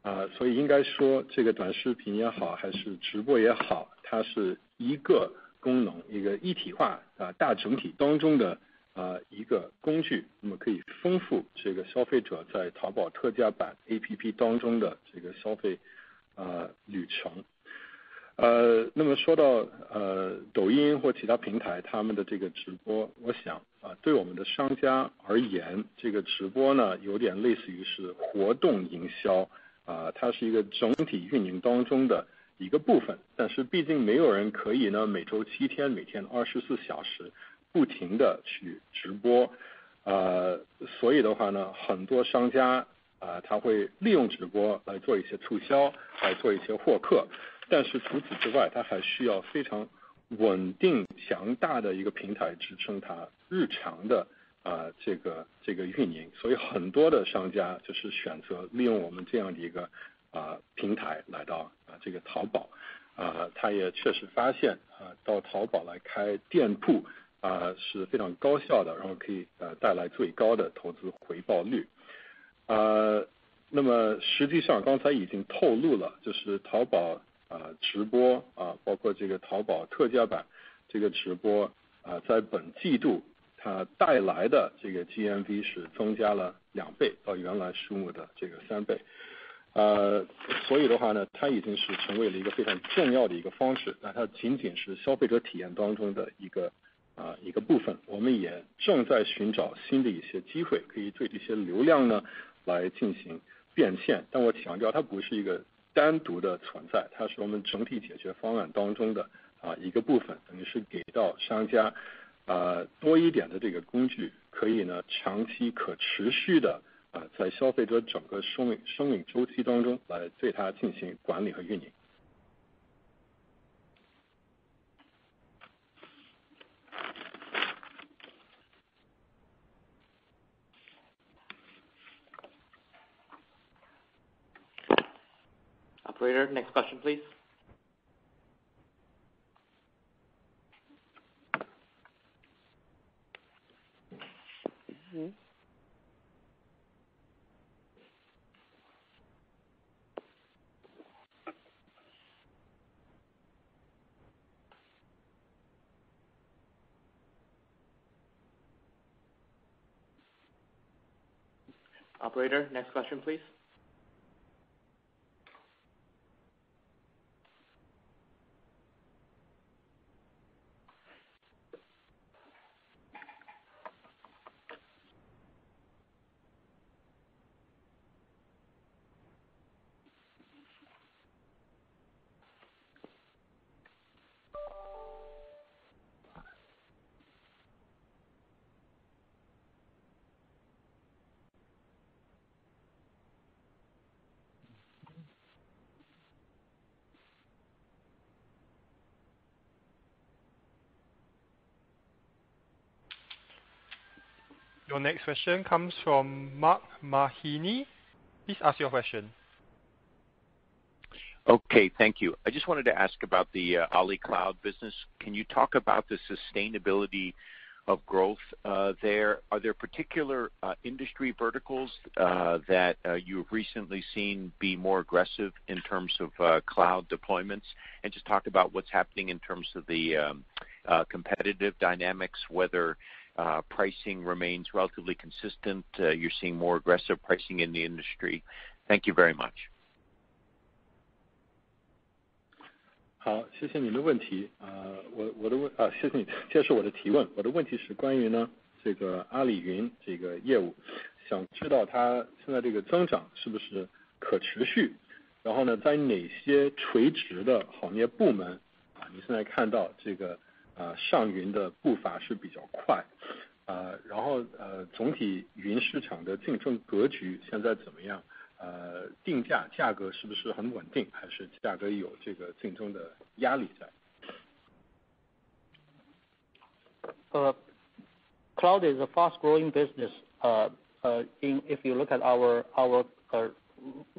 啊，所以应该说这个短视频也好，还是直播也好，它是一个功能一个一体化啊大整体当中的啊一个工具，那么可以丰富这个消费者在淘宝特价版 A P P 当中的这个消费啊旅程。 呃，那么说到呃抖音或其他平台他们的这个直播，我想啊、呃，对我们的商家而言，这个直播呢有点类似于是活动营销啊、呃，它是一个整体运营当中的一个部分。但是毕竟没有人可以呢每周七天、每天二十四小时不停的去直播，呃，所以的话呢，很多商家啊、呃、他会利用直播来做一些促销，来做一些获客。 但是除此之外，它还需要非常稳定、强大的一个平台支撑它日常的啊、呃、这个这个运营。所以很多的商家就是选择利用我们这样的一个啊、呃、平台来到啊、呃、这个淘宝啊、呃，他也确实发现啊、呃、到淘宝来开店铺啊、呃、是非常高效的，然后可以呃带来最高的投资回报率，呃，那么实际上刚才已经透露了，就是淘宝。 啊、呃，直播啊、呃，包括这个淘宝特价版这个直播啊、呃，在本季度它带来的这个 G M V 是增加了两倍，到原来数目的这个三倍。呃，所以的话呢，它已经是成为了一个非常重要的一个方式。那它仅仅是消费者体验当中的一个啊、呃、一个部分。我们也正在寻找新的一些机会，可以对这些流量呢来进行变现。但我强调，它不是一个。 单独的存在，它是我们整体解决方案当中的啊、呃、一个部分，等于是给到商家啊、呃、多一点的这个工具，可以呢长期可持续的啊、呃、在消费者整个生命生命周期当中来对它进行管理和运营。Operator, next question, please. Mm-hmm. Operator, next question, please. Your next question comes from Mark Mahaney. Please ask your question. Okay, thank you. I just wanted to ask about the uh, Ali Cloud business. Can you talk about the sustainability of growth uh, there? Are there particular uh, industry verticals uh, that uh, you've recently seen be more aggressive in terms of uh, cloud deployments? And just talk about what's happening in terms of the um, uh, competitive dynamics, whether Uh, pricing remains relatively consistent. Uh, you're seeing more aggressive pricing in the industry. Thank you very much. 好，谢谢你的问题。呃，我我的问啊，谢谢你接受我的提问。我的问题是关于呢这个阿里云这个业务，想知道它现在这个增长是不是可持续？然后呢，在哪些垂直的行业部门啊，你现在看到这个？ 呃，上云的步伐是比较快，呃，然后呃，总体云市场的竞争格局现在怎么样？呃，定价价格是不是很稳定，还是价格有这个竞争的压力在？呃 ，Cloud is a fast-growing business. Uh, uh, in if you look at our our uh,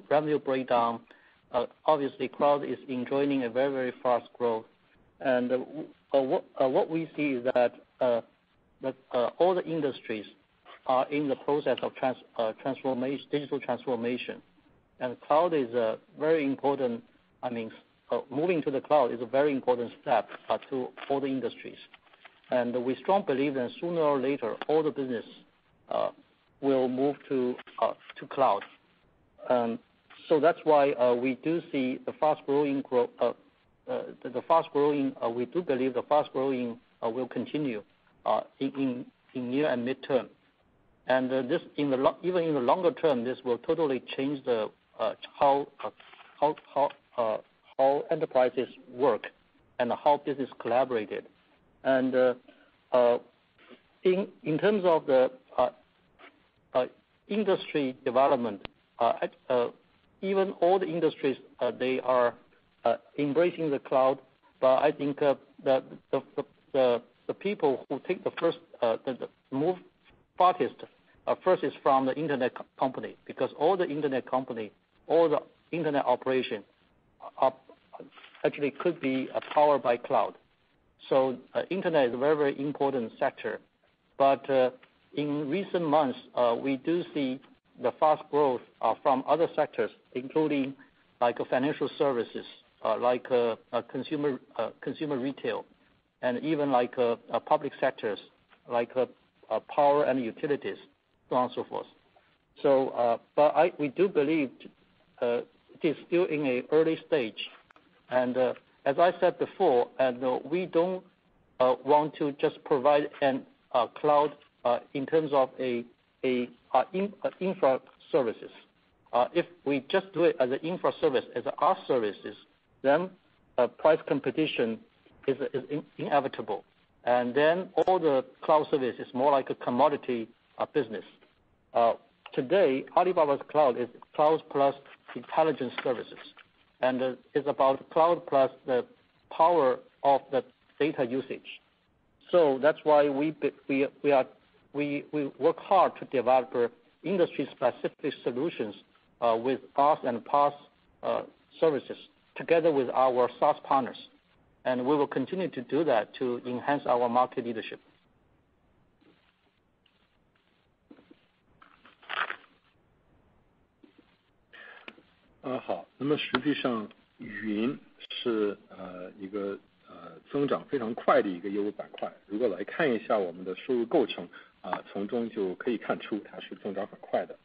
revenue breakdown, uh, obviously cloud is enjoying a very very fast growth, and uh, Uh, what, uh, what we see is that, uh, that uh, all the industries are in the process of trans, uh, transformation, digital transformation, and cloud is a very important. I mean, uh, moving to the cloud is a very important step uh, to all the industries, and we strongly believe that sooner or later all the business uh, will move to uh, to cloud. Um, so that's why uh, we do see the fast-growing growth. Uh, Uh, the, the fast-growing, uh, we do believe the fast-growing uh, will continue uh, in, in, in near and mid-term. And uh, this, in the lo even in the longer term, this will totally change the uh, how uh, how how uh, how enterprises work and how business collaborated. And uh, uh, in in terms of the uh, uh, industry development, uh, uh, even all the industries uh, they are. Uh, embracing the cloud, but I think uh, that the, the the people who take the first uh, the, the move farthest uh, first is from the internet company, because all the internet company, all the internet operation, are, actually could be uh, powered by cloud. So uh, internet is a very very important sector, but uh, in recent months uh, we do see the fast growth uh, from other sectors, including like uh, financial services. Uh, like uh, uh, consumer uh, consumer retail, and even like uh, uh, public sectors, like uh, uh, power and utilities, so on and so forth. So, uh, but I, we do believe uh, it is still in an early stage, and uh, as I said before, and uh, we don't uh, want to just provide an uh, cloud uh, in terms of a a uh, in, uh, infra services. Uh, if we just do it as an infra service, as our services. Then uh, price competition is, is in, inevitable, and then all the cloud service is more like a commodity uh, business. Uh, today, Alibaba's cloud is cloud plus intelligence services, and uh, it's about cloud plus the power of the data usage. So that's why we we we are we we work hard to develop industry-specific solutions uh, with PaaS and PaaS. Uh, services together with our SaaS partners, and we will continue to do that to enhance our market leadership. Uh, 好，那么实际上云是呃一个呃增长非常快的一个业务板块。如果来看一下我们的收入构成啊、呃，从中就可以看出它是增长很快的。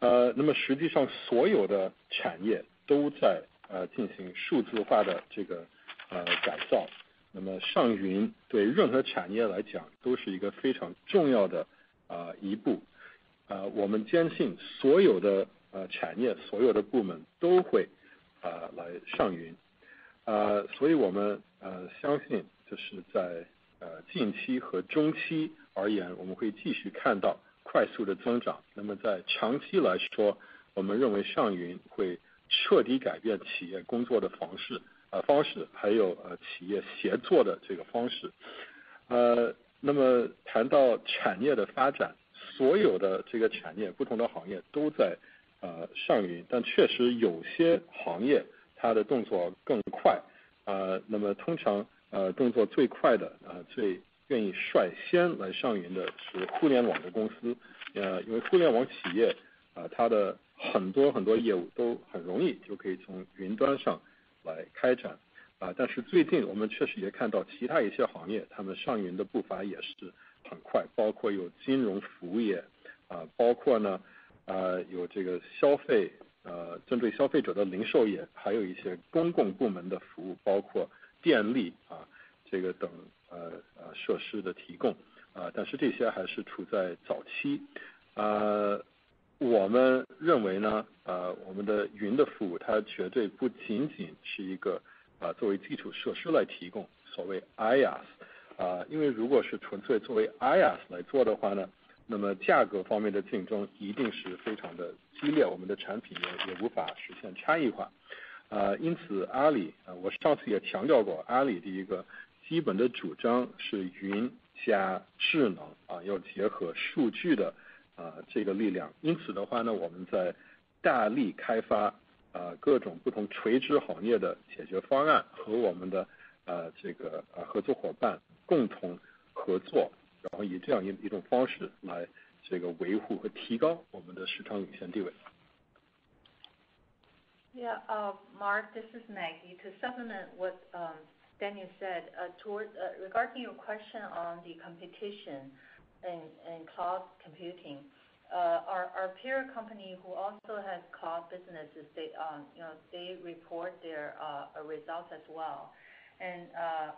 呃，那么实际上所有的产业都在呃进行数字化的这个呃改造。那么上云对任何产业来讲都是一个非常重要的呃一步。呃，我们坚信所有的呃产业所有的部门都会啊、呃、来上云。呃，所以我们呃相信就是在呃近期和中期而言，我们会继续看到快速的增长。那么在长期来说，我们认为上云会彻底改变企业工作的方式啊、呃、方式，还有呃企业协作的这个方式。呃，那么谈到产业的发展，所有的这个产业不同的行业都在呃上云，但确实有些行业它的动作更快，呃，那么通常呃动作最快的呃最愿意率先来上云的是互联网的公司，呃，因为互联网企业啊、呃、它的很多很多业务都很容易就可以从云端上来开展啊、呃，但是最近我们确实也看到其他一些行业他们上云的步伐也是很快，包括有金融服务业啊、呃，包括呢。呃，有这个消费，呃，针对消费者的零售业，还有一些公共部门的服务，包括电力啊，这个等呃呃设施的提供啊、呃，但是这些还是处在早期。呃，我们认为呢，呃，我们的云的服务它绝对不仅仅是一个啊、呃、作为基础设施来提供，所谓 IaaS 啊、呃，因为如果是纯粹作为 IaaS 来做的话呢。那么价格方面的竞争一定是非常的激烈，我们的产品 也, 也无法实现差异化，呃，因此阿里、呃，我上次也强调过，阿里的一个基本的主张是云加智能啊、呃，要结合数据的啊、呃、这个力量。因此的话呢，我们在大力开发呃各种不同垂直行业的解决方案，和我们的呃这个呃合作伙伴共同合作。然后以这样一一种方式来这个维护和提高我们的市场领先地位。Yeah, uh, Mark, this is Maggie. To supplement what um, Daniel said, uh, toward, uh, regarding your question on the competition in, in cloud computing, uh, our, our peer company who also has cloud businesses, they, um, you know, they report their uh, results as well. And uh,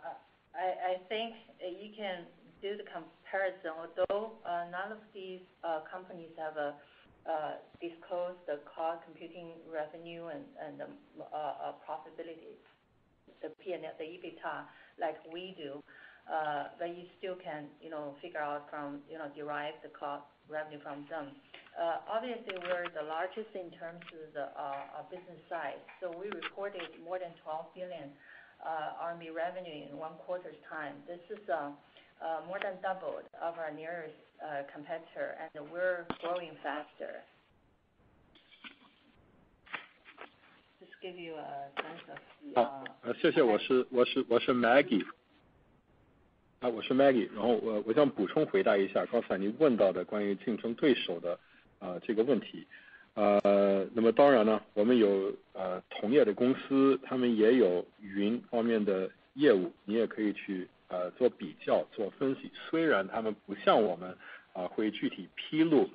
I, I think you can.Do the comparison, although uh, none of these uh, companies have uh, uh, disclosed the cloud computing revenue and, and the uh, uh, profitability, the P and L, the EBITDA, like we do, uh, but you still can, you know, figure out from, you know, derive the cloud revenue from them. Uh, obviously, we're the largest in terms of the uh, business size, so we reported more than twelve billion uh, R M B revenue in one quarter's time. This is uh, Uh, more than doubled of our nearest uh, competitor, and we're growing faster. Just give you a sense of the. 啊，谢谢，我是我是我是 Maggie。啊，我是 Maggie。然后我我想补充回答一下刚才您问到的关于竞争对手的啊、呃、这个问题。呃，那么当然呢，我们有呃同业的公司，他们也有云方面的业务，你也可以去。呃，做比较、做分析，虽然他们不像我们啊、呃、会具体披露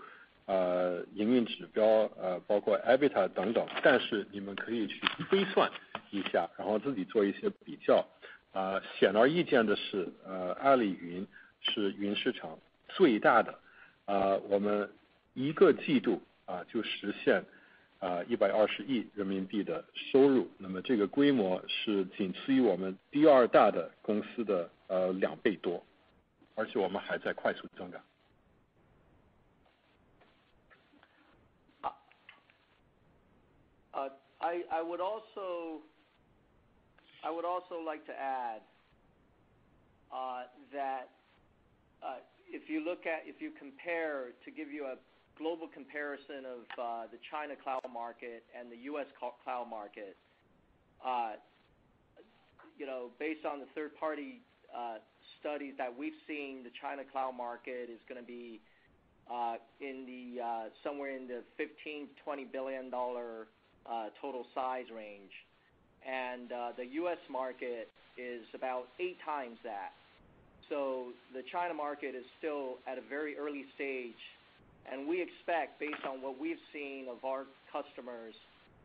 呃营运指标，呃包括 EBITDA 等等，但是你们可以去推算一下，然后自己做一些比较。啊、呃，显而易见的是，呃，阿里云是云市场最大的。啊、呃，我们一个季度啊、呃、就实现啊一百二十亿人民币的收入，那么这个规模是仅次于我们第二大的公司的。呃，两倍多，而且我们还在快速增长。Uh, uh, I I would also I would also like to add uh, that uh, if you look at if you compare to give you a global comparison of uh, the China cloud market and the U S cloud market, uh, you know, based on the third-party uh, studies that we've seen, the China cloud market is going to be uh, in the uh, somewhere in the fifteen to twenty billion dollar uh, total size range, and uh, the U S market is about eight times that. So the China market is still at a very early stage, and we expect, based on what we've seen of our customers,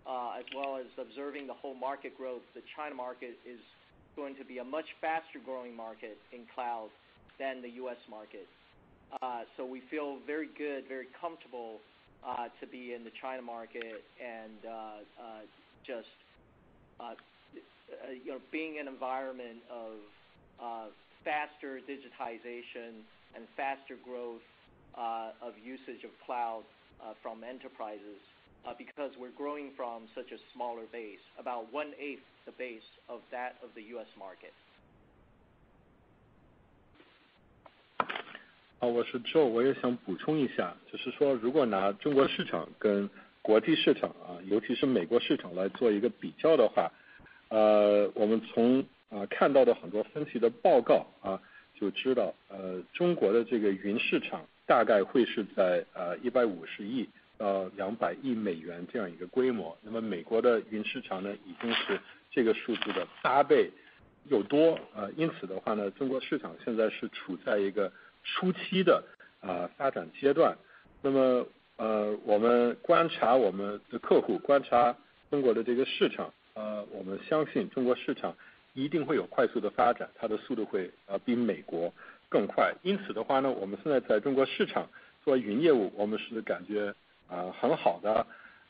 uh, as well as observing the whole market growth, the China market is going to be a much faster growing market in cloud than the U S market. Uh, so we feel very good, very comfortable uh, to be in the China market, and uh, uh, just uh, you know, being an environment of uh, faster digitization and faster growth uh, of usage of cloud uh, from enterprises, uh, because we're growing from such a smaller base, about one-eighth the base of that of the U S market.啊，我是Joe，我也想补充一下，就是说，如果拿中国市场跟国际市场啊，尤其是美国市场来做一个比较的话，呃，我们从啊、呃、看到的很多分析的报告啊，就知道，呃，中国的这个云市场大概会是在呃一百五十亿到两百亿美元这样一个规模。那么美国的云市场呢，已经是这个数字的八倍有多啊、呃。因此的话呢，中国市场现在是处在一个初期的啊、呃、发展阶段。那么呃，我们观察我们的客户，观察中国的这个市场，呃，我们相信中国市场一定会有快速的发展，它的速度会呃比美国更快。因此的话呢，我们现在在中国市场做云业务，我们是感觉啊、呃、很好的，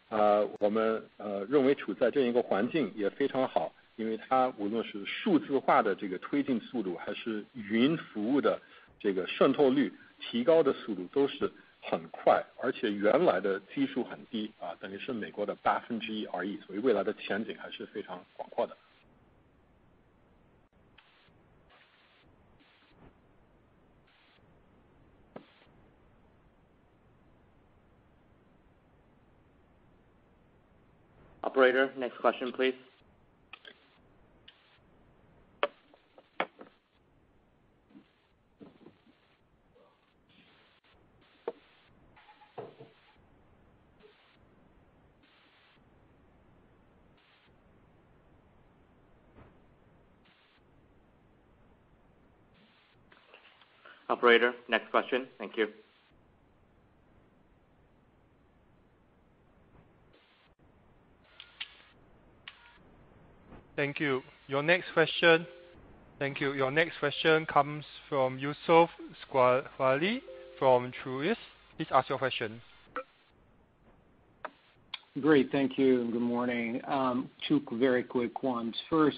呃，我们呃认为处在这样一个环境也非常好，因为它无论是数字化的这个推进速度，还是云服务的这个渗透率提高的速度都是很快，而且原来的基数很低啊，等于是美国的八分之一而已，所以未来的前景还是非常广阔的。Operator, next question, please. Operator, next question. Thank you. Thank you. Your next question. Thank you. Your next question comes from Yusuf Squali from Truist. Please ask your question. Great. Thank you. Good morning. Um, two very quick ones. First,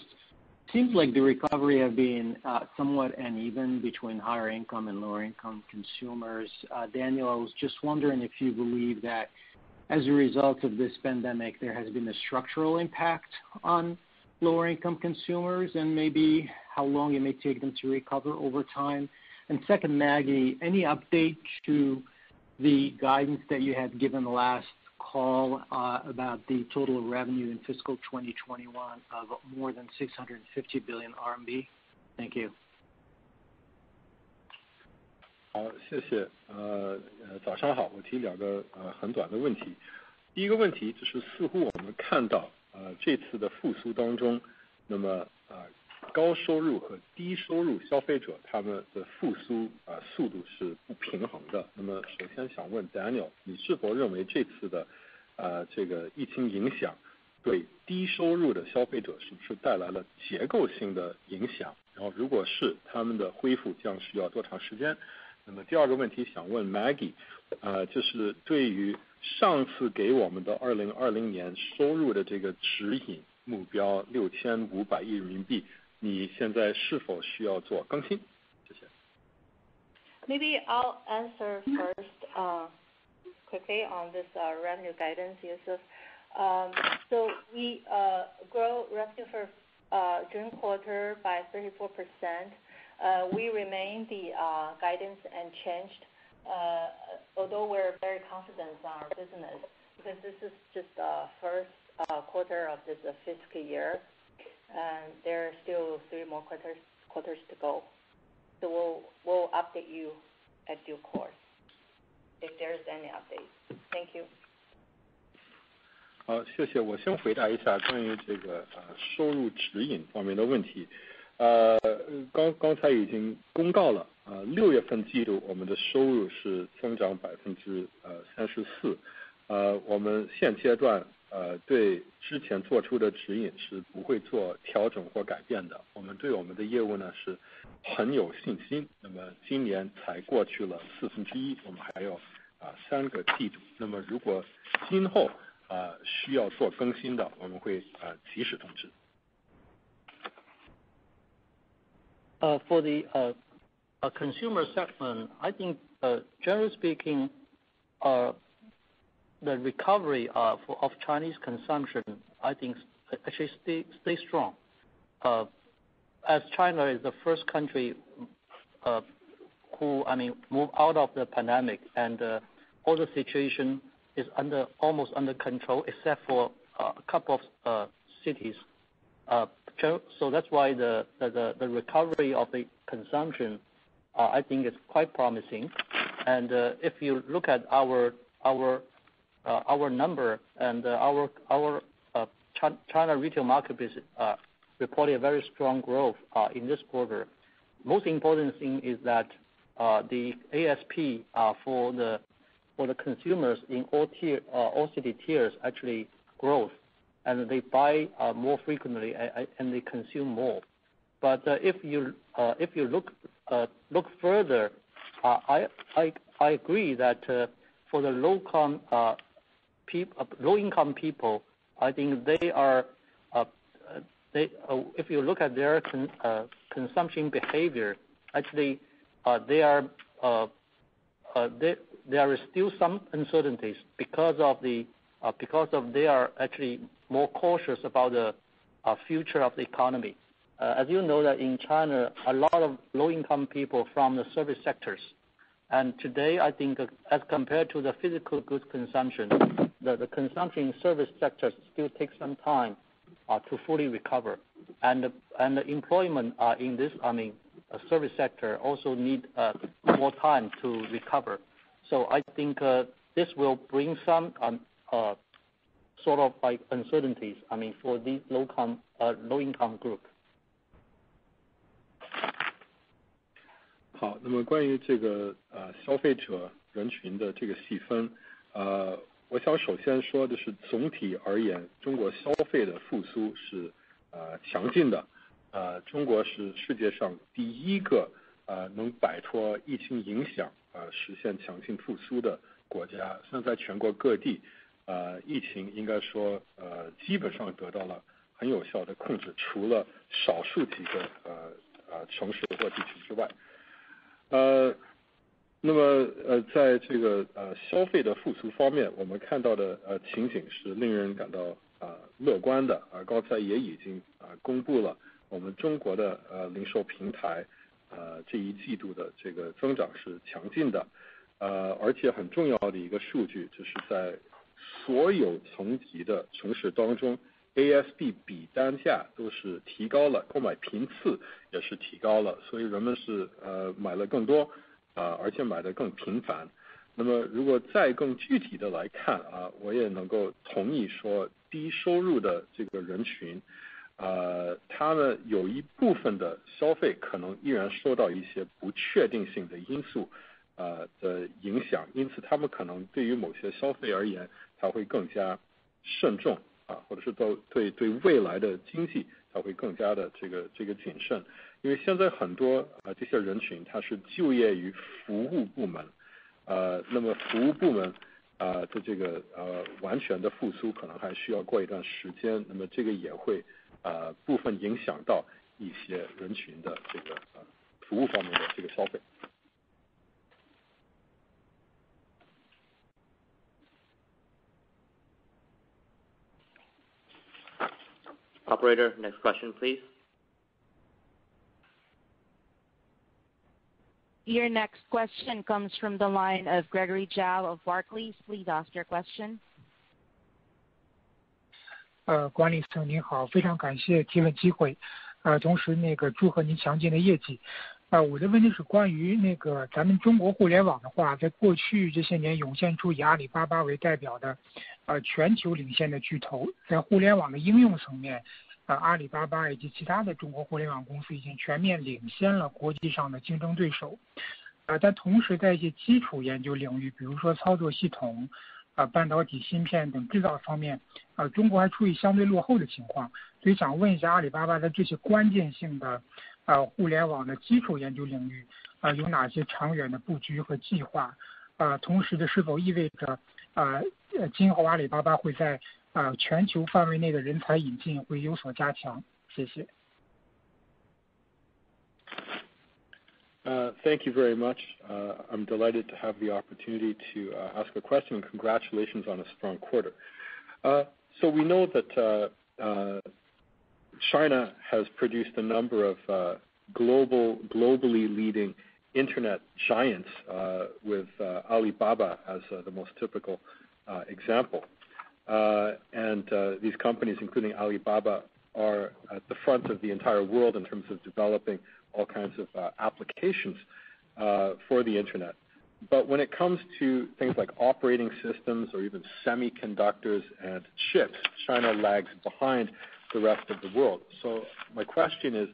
seems like the recovery have been uh, somewhat uneven between higher income and lower income consumers. Uh, Daniel, I was just wondering if you believe that as a result of this pandemic, there has been a structural impact on lower income consumers, and maybe how long it may take them to recover over time. And second, Maggie, any update to the guidance that you had given the last call uh, about the total revenue in fiscal twenty twenty-one of more than six hundred fifty billion R M B? Thank you. 好，谢谢。呃，早上好，我提两个呃很短的问题。第一个问题就是，似乎我们看到呃，这次的复苏当中，那么呃，高收入和低收入消费者他们的复苏啊、呃、速度是不平衡的。那么首先想问 Daniel， 你是否认为这次的呃这个疫情影响对低收入的消费者是不是带来了结构性的影响？然后如果是，他们的恢复将需要多长时间？那么第二个问题想问 Maggie， 呃，就是对于上次给我们的二零二零年收入的这个指引目标六千五百亿人民币，你现在是否需要做更新？谢谢。Maybe I'll answer first, uh, quickly on this uh, revenue guidance, Yusuf. Um, so we uh, grow revenue for uh, June quarter by thirty-four percent. Uh, we remain the uh, guidance unchanged. Uh, although we're very confident on our business, because this is just the uh, first uh, quarter of this uh, fiscal year, and there are still three more quarters quarters to go. So we'll we'll update you at due course if there's any update. Thank you. 好，谢谢。我先回答一下关于这个呃收入指引方面的问题。呃，刚刚才已经公告了，呃，六月份季度我们的收入是增长百分之呃三十四，呃，我们现阶段呃对之前做出的指引是不会做调整或改变的。我们对我们的业务呢是很有信心。那么今年才过去了四分之一，我们还有啊、呃、三个季度。那么如果今后呃需要做更新的，我们会呃及时通知。Uh, for the uh, uh, consumer segment, I think uh, generally speaking, uh, the recovery uh, for, of Chinese consumption, I think, actually stay, stay strong. Uh, as China is the first country uh, who, I mean, move out of the pandemic, and uh, all the situation is under almost under control, except for uh, a couple of uh, cities. Uh, so that's why the, the, the recovery of the consumption, uh, I think, is quite promising. And uh, if you look at our our uh, our number and uh, our our uh, China retail market business uh, reported a very strong growth uh, in this quarter. Most important thing is that uh, the A S P uh, for the for the consumers in all tier uh, all city tiers actually growth. And they buy uh, more frequently and, and they consume more. But uh, if you uh, if you look uh, look further, uh, I I I agree that uh, for the low com uh, peop, uh, low income people, I think they are uh, they uh, if you look at their con, uh, consumption behavior, actually uh, they are uh, uh, they, there is still some uncertainties because of the uh, because of they are actually more cautious about the uh, future of the economy. Uh, as you know that in China, a lot of low-income people from the service sectors. And today, I think uh, as compared to the physical goods consumption, the, the consumption in service sectors still takes some time uh, to fully recover. And, uh, and the employment uh, in this, I mean, uh, service sector also need uh, more time to recover. So I think uh, this will bring some um, uh, sort of like uncertainties, I mean, for these low, com, uh, low income group. 好，那么关于这个呃消费者人群的这个细分，呃，我想首先说的是总体而言，中国消费的复苏是呃强劲的，呃，中国是世界上第一个呃能摆脱疫情影响呃实现强劲复苏的国家。现在全国各地，呃，疫情应该说，呃，基本上得到了很有效的控制，除了少数几个呃呃城市或地区之外，呃，那么呃，在这个呃消费的复苏方面，我们看到的呃情景是令人感到呃乐观的。啊、呃，刚才也已经啊、呃、公布了我们中国的呃零售平台呃这一季度的这个增长是强劲的，呃，而且很重要的一个数据就是在所有层级的城市当中 A S P 比单价都是提高了，购买频次也是提高了，所以人们是呃买了更多啊、呃，而且买的更频繁。那么如果再更具体的来看啊，我也能够同意说低收入的这个人群呃，他们有一部分的消费可能依然受到一些不确定性的因素呃的影响，因此他们可能对于某些消费而言他会更加慎重啊，或者是都对对未来的经济他会更加的这个这个谨慎，因为现在很多啊这些人群他是就业于服务部门，呃，那么服务部门啊的这个呃完全的复苏可能还需要过一段时间，那么这个也会啊、呃、部分影响到一些人群的这个、呃、服务方面的这个消费。Operator, next question, please. Your next question comes from the line of Gregory Zhao of Barclays. Please ask your question. 呃，管理层您好，非常感谢提问机会，呃，同时那个祝贺您强劲的业绩。呃，我的问题是关于那个咱们中国互联网的话，在过去这些年涌现出以阿里巴巴为代表的，呃，全球领先的巨头，在互联网的应用层面，呃，阿里巴巴以及其他的中国互联网公司已经全面领先了国际上的竞争对手。呃，但同时在一些基础研究领域，比如说操作系统。啊，半导体、芯片等制造方面，啊，中国还处于相对落后的情况，所以想问一下阿里巴巴在这些关键性的，呃，互联网的基础研究领域，啊，有哪些长远的布局和计划？啊，同时的是否意味着，啊，今后阿里巴巴会在啊全球范围内的人才引进会有所加强？谢谢。Uh, thank you very much. Uh, I'm delighted to have the opportunity to uh, ask a question, and congratulations on a strong quarter. Uh, so we know that uh, uh, China has produced a number of uh, global, globally leading internet giants uh, with uh, Alibaba as uh, the most typical uh, example. Uh, and uh, these companies, including Alibaba, are at the front of the entire world in terms of developing all kinds of uh, applications uh, for the internet. But when it comes to things like operating systems or even semiconductors and chips, China lags behind the rest of the world. So my question is,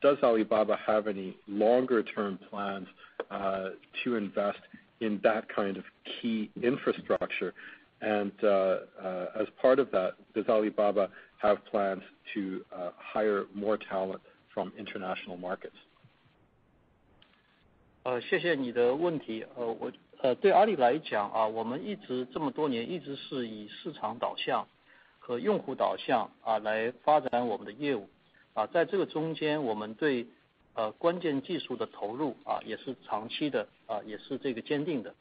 does Alibaba have any longer-term plans uh, to invest in that kind of key infrastructure? And uh, uh, as part of that, does Alibaba have plans to uh, hire more talent from international markets? 呃，谢谢你的问题。呃，我呃对阿里来讲啊，我们一直这么多年一直是以市场导向和用户导向啊来发展我们的业务啊，在这个中间我们对呃关键技术的投入啊也是长期的啊，也是这个坚定的。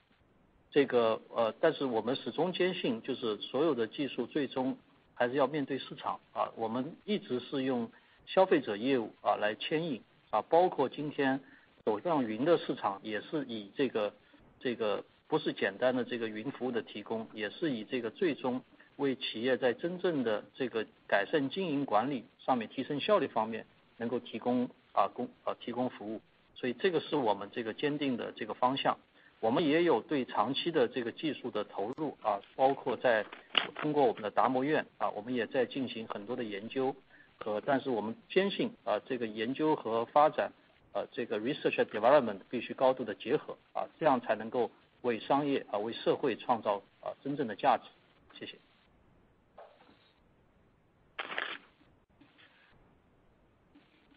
这个呃，但是我们始终坚信，就是所有的技术最终还是要面对市场啊，我们一直是用消费者业务啊来牵引啊，包括今天走向云的市场也是以这个这个不是简单的这个云服务的提供，也是以这个最终为企业在真正的这个改善经营管理上面提升效率方面能够提供啊供啊提供服务，所以这个是我们这个坚定的这个方向。我们也有对长期的这个技术的投入啊，包括在通过我们的达摩院啊，我们也在进行很多的研究。呃，但是我们坚信啊、呃，这个研究和发展，呃，这个 research and development 必须高度的结合啊，这样才能够为商业啊、为社会创造啊真正的价值。谢谢。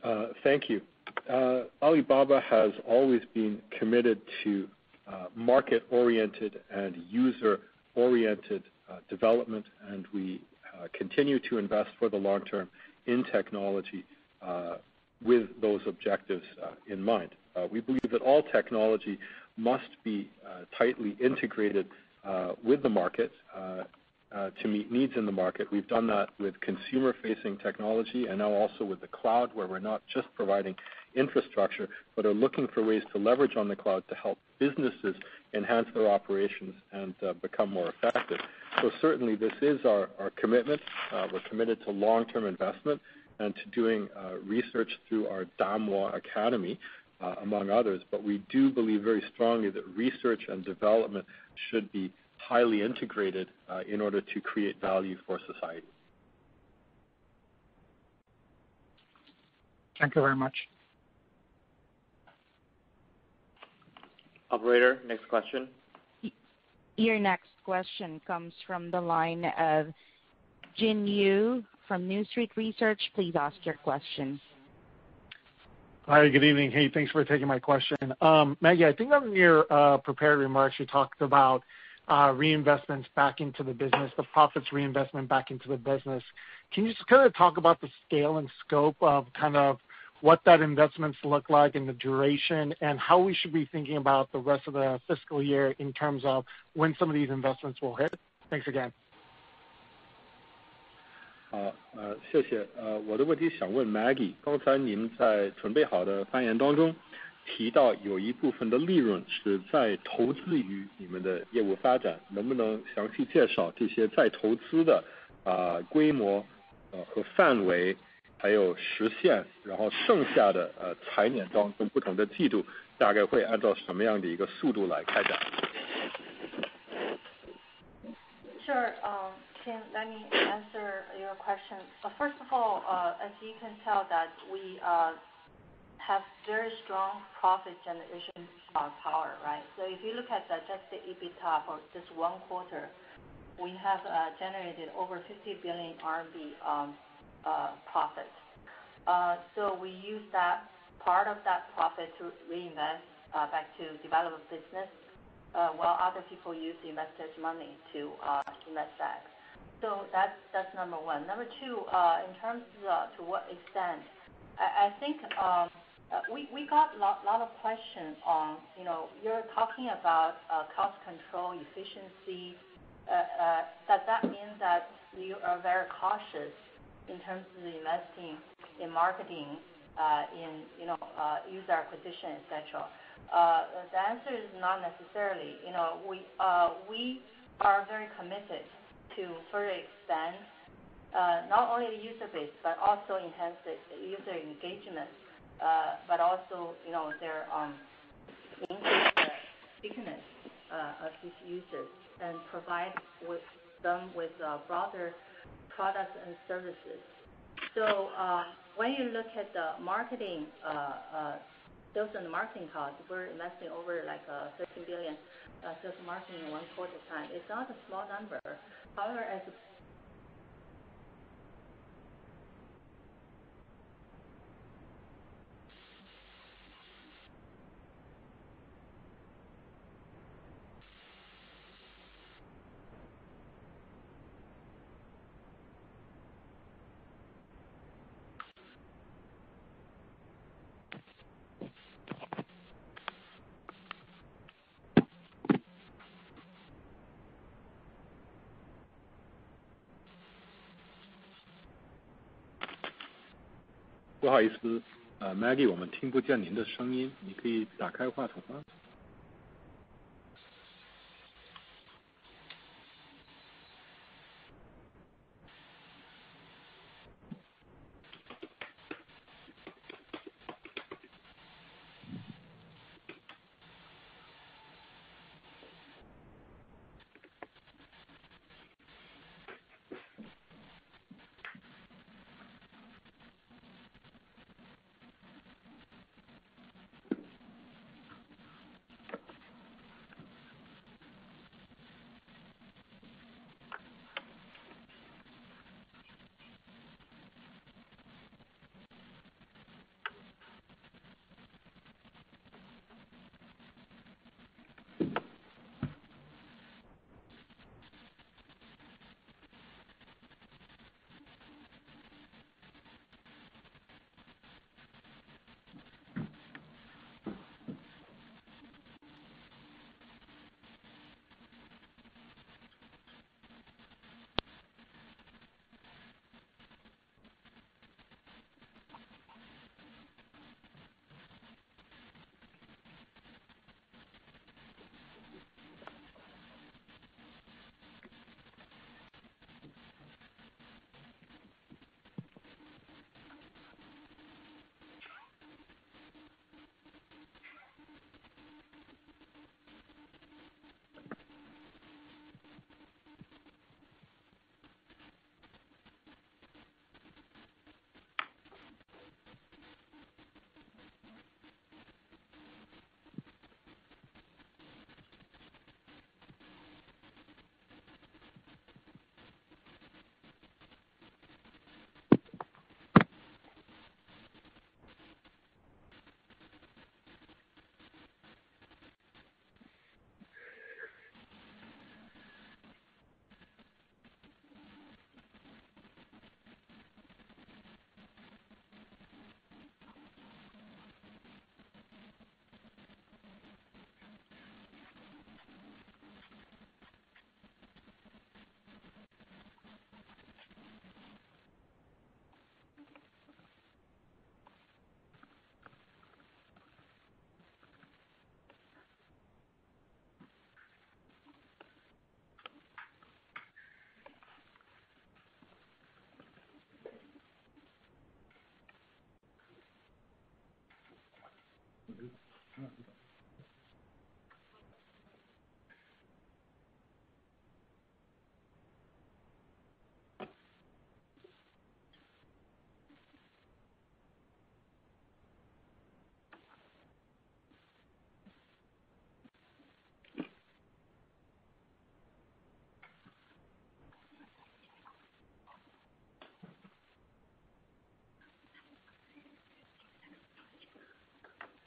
Uh, thank you. Uh, Alibaba has always been committed to uh, market-oriented and user-oriented uh, development, and we uh, continue to invest for the long term in technology uh, with those objectives uh, in mind. Uh, we believe that all technology must be uh, tightly integrated uh, with the market uh, uh, to meet needs in the market. We've done that with consumer-facing technology and now also with the cloud, where we're not just providing infrastructure, but are looking for ways to leverage on the cloud to help businesses enhance their operations and uh, become more effective. So certainly this is our, our commitment. Uh, we're committed to long-term investment and to doing uh, research through our Damo Academy, uh, among others. But we do believe very strongly that research and development should be highly integrated uh, in order to create value for society. Thank you very much. Operator, next question. Your next question comes from the line of Jin Yu from New Street Research. Please ask your question. Hi, good evening. Hey, thanks for taking my question. Um, Maggie, I think on your uh, prepared remarks, you talked about uh, reinvestments back into the business, the profits reinvestment back into the business. Can you just kind of talk about the scale and scope of kind of what that investments look like and the duration and how we should be thinking about the rest of the fiscal year in terms of when some of these investments will hit? Thanks again. 好，呃，谢谢。呃，我的问题想问 Maggie， 刚才您在准备好的发言当中提到有一部分的利润是在投资于你们的业务发展，能不能详细介绍这些在投资的啊、呃、规模呃和范围，还有时限，然后剩下的呃财年当中不同的季度，大概会按照什么样的一个速度来开展？ Sure. Um, Tim, let me answer your question. Uh, first of all, uh, as you can tell that we uh, have very strong profit generation power, right? So if you look at the adjusted EBITDA for just one quarter, we have uh, generated over fifty billion R M B um, uh, profit. Uh, so we use that part of that profit to reinvest uh, back to develop business. Uh, while other people use investors' money to uh, invest that. So that's, that's number one. Number two, uh, in terms of uh, to what extent, I, I think um, uh, we, we got a lot, lot of questions on, you know, you're talking about uh, cost control, efficiency. Uh, uh, does that mean that you are very cautious in terms of investing in marketing, uh, in, you know, uh, user acquisition, et cetera? Uh, the answer is not necessarily. You know, we uh, we are very committed to further expand uh, not only the user base but also enhance the user engagement, uh, but also you know their um, increase the stickiness uh, of these users and provide with them with uh, broader products and services. So uh, when you look at the marketing. Uh, uh, Sales and marketing costs, we're investing over like uh, thirteen billion uh, sales and marketing in one quarter time. It's not a small number. However, as a不好意思，呃 ，Maggie， 我们听不见您的声音，你可以打开话筒吗？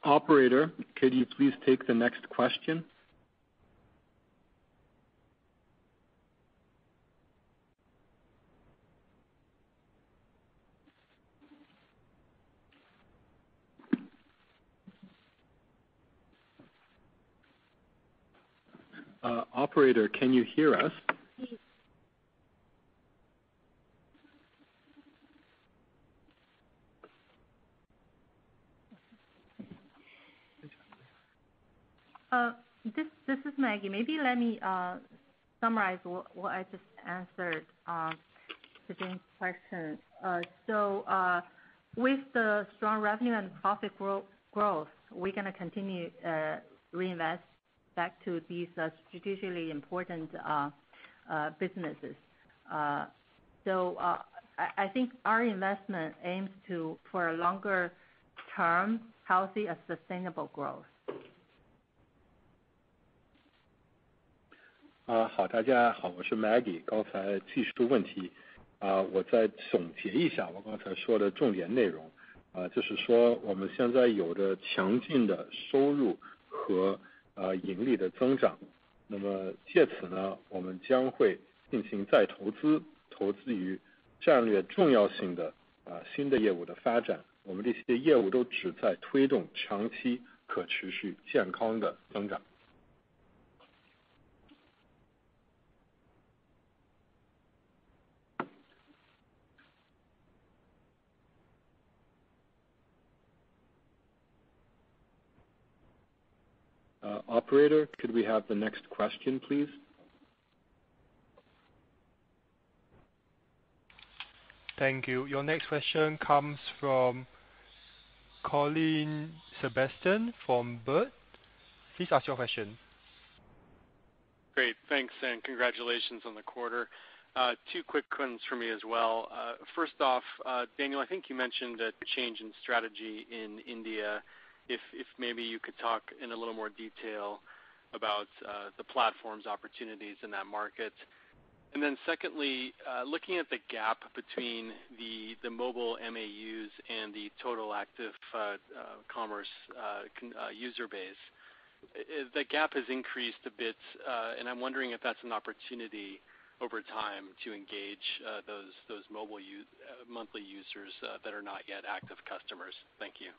Operator, could you please take the next question? Uh, operator, can you hear us? Uh, this, this is Maggie. Maybe let me uh, summarize what, what I just answered uh, to James' question. Uh, so uh, with the strong revenue and profit growth, growth we're going to continue uh, reinvest back to these uh, strategically important uh, uh, businesses. Uh, so uh, I, I think our investment aims to for a longer term, healthy and sustainable growth. 啊，好，大家好，我是 Maggie。刚才技术问题，啊，我再总结一下我刚才说的重点内容，啊，就是说我们现在有着强劲的收入和呃盈利的增长，那么借此呢，我们将会进行再投资，投资于战略重要性的啊新的业务的发展。我们这些业务都旨在推动长期可持续健康的增长。 Uh, operator, could we have the next question, please? Thank you. Your next question comes from Colin Sebastian from Bird. Please ask your question. Great. Thanks, and congratulations on the quarter. Uh, two quick ones for me as well. Uh, first off, uh, Daniel, I think you mentioned a change in strategy in India. If, if maybe you could talk in a little more detail about uh, the platform's opportunities in that market. And then secondly, uh, looking at the gap between the, the mobile M A Us and the total active uh, uh, commerce uh, con, uh, user base, the gap has increased a bit, uh, and I'm wondering if that's an opportunity over time to engage uh, those, those mobile u- uh, monthly users uh, that are not yet active customers. Thank you.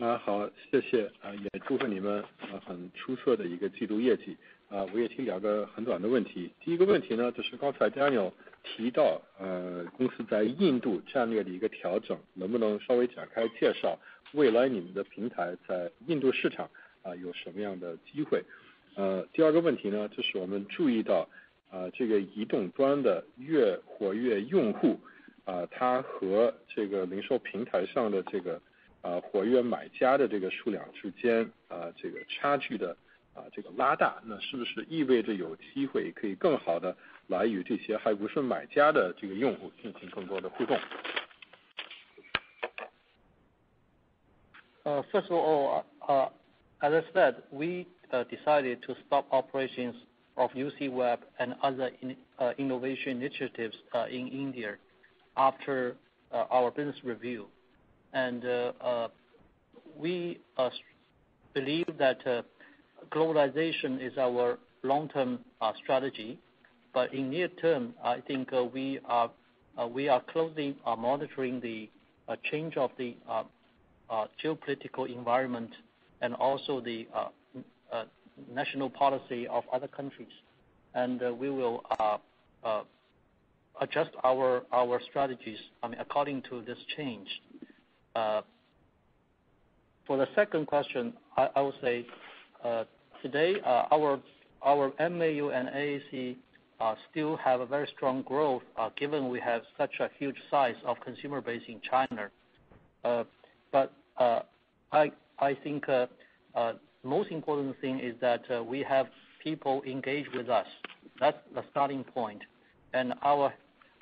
啊，好，谢谢啊，也祝贺你们啊很出色的一个季度业绩啊。我也提两个很短的问题。第一个问题呢，就是刚才 Daniel 提到，呃，公司在印度战略的一个调整，能不能稍微展开介绍未来你们的平台在印度市场啊有什么样的机会？呃，第二个问题呢，就是我们注意到，啊，这个移动端的月活跃用户啊，它和这个零售平台上的这个 呃，活跃买家的这个数量之间，呃，这个差距的，啊、呃，这个拉大，那是不是意味着有机会可以更好的来与这些还不是买家的这个用户进行更多的互动？ Uh, first of all, uh, as I said, we uh, decided to stop operations of U C Web and other in, uh, innovation initiatives uh, in India after uh, our business review. And uh, uh, we uh, believe that uh, globalization is our long-term uh, strategy, but in near term, I think uh, we are uh, we are closely uh, monitoring the uh, change of the uh, uh, geopolitical environment and also the uh, uh, national policy of other countries, and uh, we will uh, uh, adjust our our strategies, I mean, according to this change. Uh, for the second question, I, I would say uh, today uh, our our M A U and A A C uh, still have a very strong growth, uh, given we have such a huge size of consumer base in China. Uh, But uh, I I think uh, uh, most important thing is that uh, we have people engage with us. That's the starting point. And our,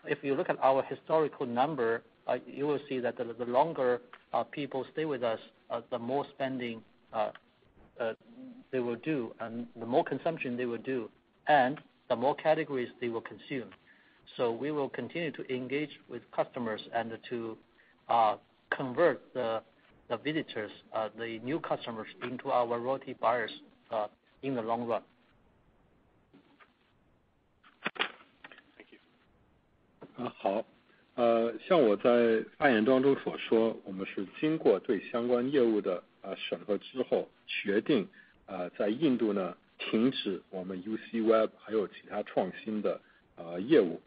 if you look at our historical number, uh, you will see that the, the longer uh, people stay with us, uh, the more spending uh, uh, they will do, and the more consumption they will do, and the more categories they will consume. So we will continue to engage with customers and to uh, convert the, the visitors, uh, the new customers, into our royalty buyers uh, in the long run. Uh, 好，呃，像我在发言当中所说，我们是经过对相关业务的呃审核之后，决定呃在印度呢停止我们 U C Web 还有其他创新的呃业务。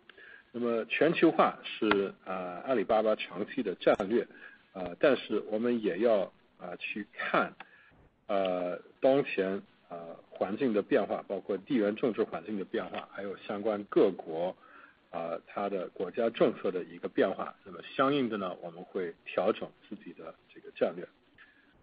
那么全球化是呃阿里巴巴长期的战略，呃，但是我们也要啊、呃、去看呃当前呃环境的变化，包括地缘政治环境的变化，还有相关各国。呃，它的国家政策的一个变化，那么相应的呢，我们会调整自己的这个战略。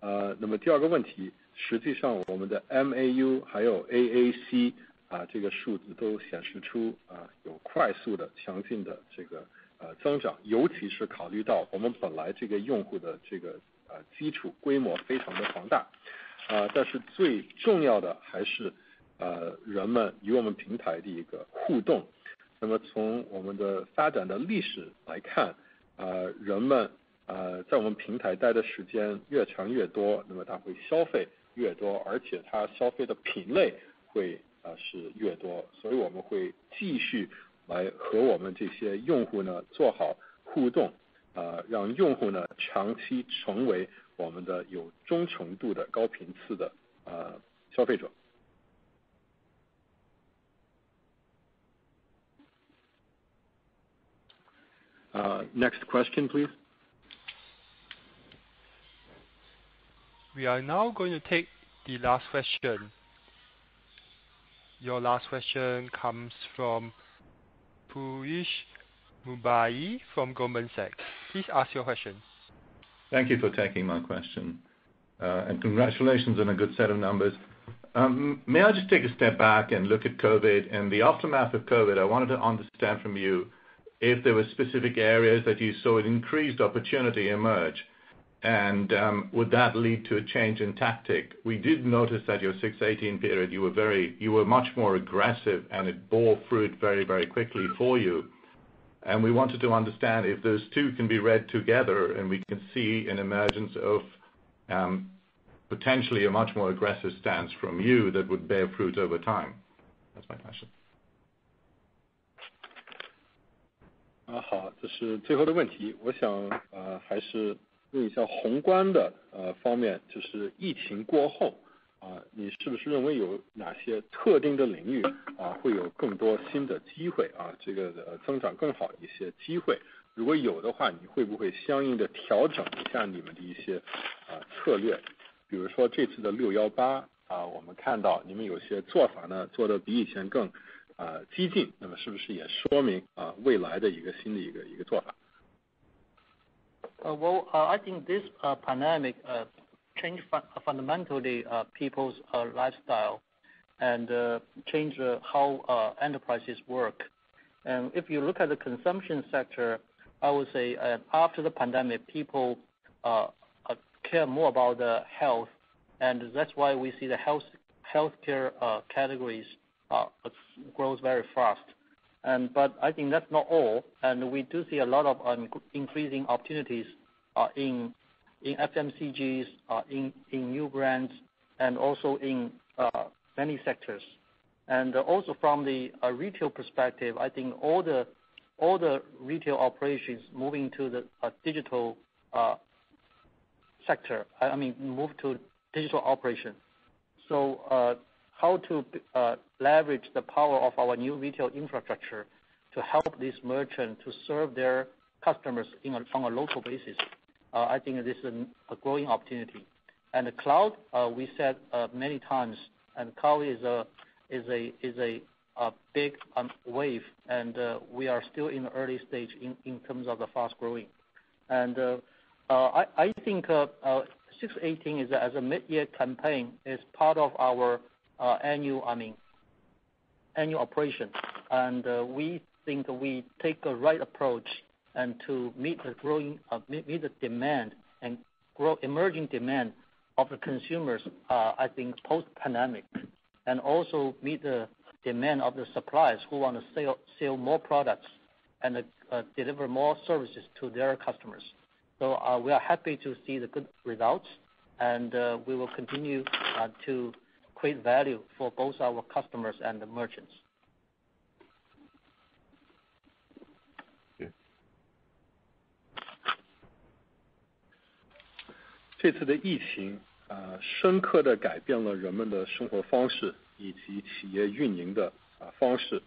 呃，那么第二个问题，实际上我们的 M A U 还有 A A C 啊、呃，这个数字都显示出啊、呃、有快速的强劲的这个呃增长，尤其是考虑到我们本来这个用户的这个呃基础规模非常的庞大，啊、呃，但是最重要的还是呃人们与我们平台的一个互动。那么从我们的发展的历史来看，呃，人们呃在我们平台待的时间越长越多，那么他会消费越多，而且他消费的品类会啊、呃、是越多，所以我们会继续来和我们这些用户呢做好互动，啊、呃，让用户呢长期成为我们的有忠诚度的高频次的啊、呃、消费者。Uh, next question, please. We are now going to take the last question. Your last question comes from Purish Mubai from Goldman Sachs. Please ask your question. Thank you for taking my question. Uh, and congratulations on a good set of numbers. Um, may I just take a step back and look at COVID and the aftermath of COVID? I wanted to understand from you if there were specific areas that you saw an increased opportunity emerge, and um, would that lead to a change in tactic? We did notice that your six eighteen period, you were very, you were much more aggressive, and it bore fruit very, very quickly for you. And we wanted to understand if those two can be read together, and we can see an emergence of um, potentially a much more aggressive stance from you that would bear fruit over time. That's my question. 啊，好，这是最后的问题。我想，呃，还是问一下宏观的呃方面，就是疫情过后，啊、呃，你是不是认为有哪些特定的领域啊会有更多新的机会啊？这个呃增长更好一些机会？如果有的话，你会不会相应的调整一下你们的一些啊、呃、策略？比如说这次的六一八啊，我们看到你们有些做法呢做得比以前更。啊，激进，那么是不是也说明啊未来的一个新的一个一个做法？ Uh, well, uh, I think this uh, pandemic uh, changed fun fundamentally uh, people's uh, lifestyle and uh, changed uh, how uh, enterprises work. And if you look at the consumption sector, I would say uh, after the pandemic, people uh, uh, care more about the health, and that's why we see the health healthcare uh, categories. Uh, it grows very fast, and but I think that's not all, and we do see a lot of um, increasing opportunities uh, in in F M C Gs, uh, in in new brands, and also in uh, many sectors, and uh, also from the uh, retail perspective, I think all the all the retail operations moving to the uh, digital uh, sector, I, I mean move to digital operation, so. Uh, How to uh, leverage the power of our new retail infrastructure to help these merchants to serve their customers in a, on a local basis. Uh, I think this is a growing opportunity. And the cloud, uh, we said uh, many times, and cloud is a is a is a, a big um, wave, and uh, we are still in the early stage in in terms of the fast growing. And uh, Uh, I, I think uh, uh, six eighteen is a, as a mid-year campaign is part of our uh, annual, I mean, annual operation, and uh, we think we take the right approach and to meet the growing, uh, meet, meet the demand and grow emerging demand of the consumers. Uh, I think post-pandemic, and also meet the demand of the suppliers who want to sell sell more products and uh, uh, deliver more services to their customers. So uh, we are happy to see the good results, and uh, we will continue uh, to create value for both our customers and the merchants. Okay. 这次的疫情啊，深刻地改变了人们的生活方式以及企业运营的啊方式。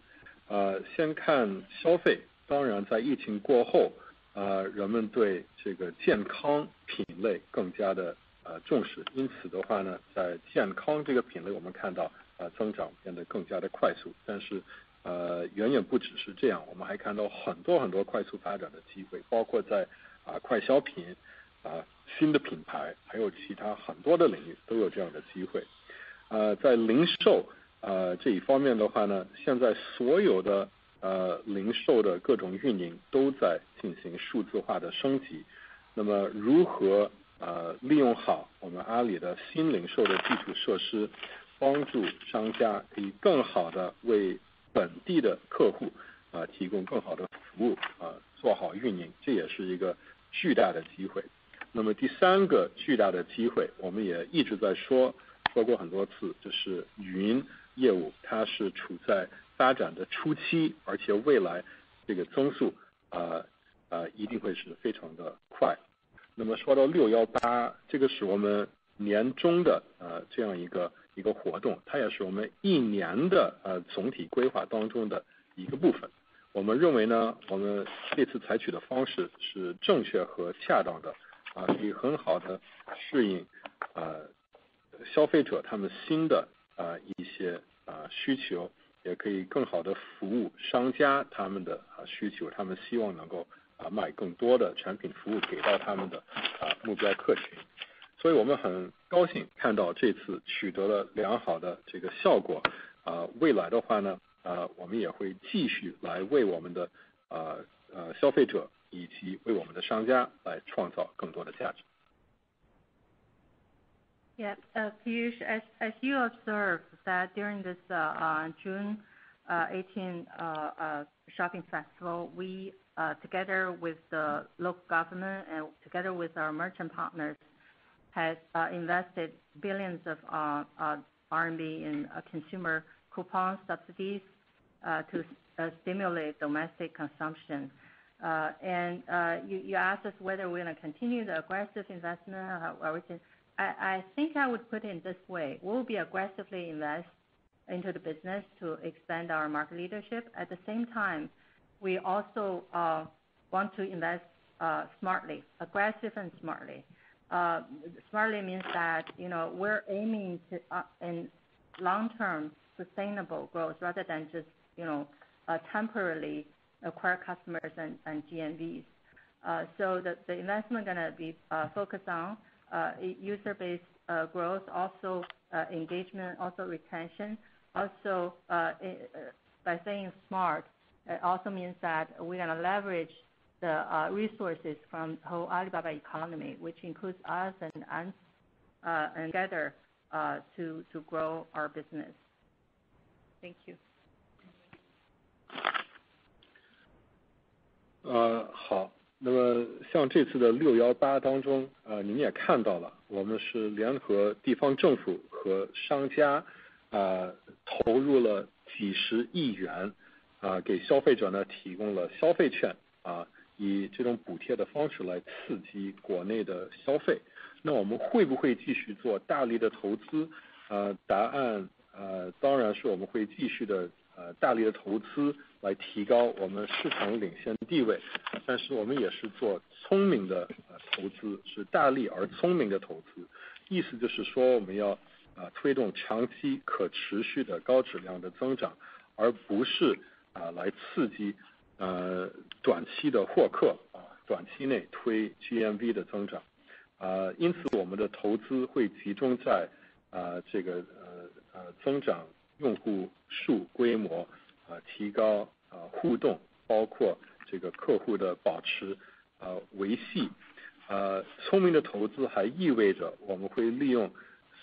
呃，先看消费，当然在疫情过后。呃，人们对这个健康品类更加的呃重视，因此的话呢，在健康这个品类，我们看到呃增长变得更加的快速。但是，呃，远远不只是这样，我们还看到很多很多快速发展的机会，包括在啊、呃、快消品啊、呃、新的品牌，还有其他很多的领域都有这样的机会。呃，在零售呃这一方面的话呢，现在所有的。呃，零售的各种运营都在进行数字化的升级。那么，如何呃利用好我们阿里的新零售的基础设施，帮助商家可以更好的为本地的客户啊、呃、提供更好的服务啊、呃，做好运营，这也是一个巨大的机会。那么第三个巨大的机会，我们也一直在说说过很多次，就是云业务，它是处在发展的初期，而且未来这个增速啊啊、呃呃、一定会是非常的快。那么说到六一八，这个是我们年终的呃这样一个一个活动，它也是我们一年的呃总体规划当中的一个部分。我们认为呢，我们这次采取的方式是正确和恰当的，啊、呃，可以很好的适应呃消费者他们新的啊、呃、一些啊、呃、需求。也可以更好的服务商家他们的啊需求，他们希望能够啊卖更多的产品服务给到他们的啊目标客群，所以我们很高兴看到这次取得了良好的这个效果，啊未来的话呢，啊我们也会继续来为我们的啊呃消费者以及为我们的商家来创造更多的价值。Yeah, uh, Piyush, as, as you observed that during this uh, uh, June uh, eighteenth uh, uh, shopping festival, we uh, together with the local government and together with our merchant partners has uh, invested billions of uh, uh, R M B in uh, consumer coupon subsidies uh, to uh, stimulate domestic consumption. Uh, and uh, you, you asked us whether we're going to continue the aggressive investment or we can. I think I would put it in this way. We'll be aggressively invest into the business to expand our market leadership. At the same time, we also uh, want to invest uh, smartly, aggressive and smartly. Uh, smartly means that, you know, we're aiming to uh, in long-term sustainable growth rather than just, you know, uh, temporarily acquire customers and, and G M Vs. Uh, so the, the investment is going to be uh, focused on Uh, user-based uh, growth, also uh, engagement, also retention, also uh, it, uh, by saying smart, it also means that we're going to leverage the uh, resources from the whole Alibaba economy, which includes us and us uh, and together uh, to, to grow our business. Thank you. 呃，好。那么，像这次的六一八当中，呃，您也看到了，我们是联合地方政府和商家，呃，投入了几十亿元，啊、呃，给消费者呢提供了消费券，啊、呃，以这种补贴的方式来刺激国内的消费。那我们会不会继续做大力的投资？呃，答案，呃，当然是我们会继续的。呃，大力的投资来提高我们市场领先地位，但是我们也是做聪明的、呃、投资，是大力而聪明的投资。意思就是说，我们要啊、呃、推动长期可持续的高质量的增长，而不是啊、呃、来刺激呃短期的获客啊、呃、短期内推 G M V 的增长。呃，因此我们的投资会集中在呃这个呃呃增长用户数规模，呃提高呃互动，包括这个客户的保持呃维系。呃，聪明的投资还意味着我们会利用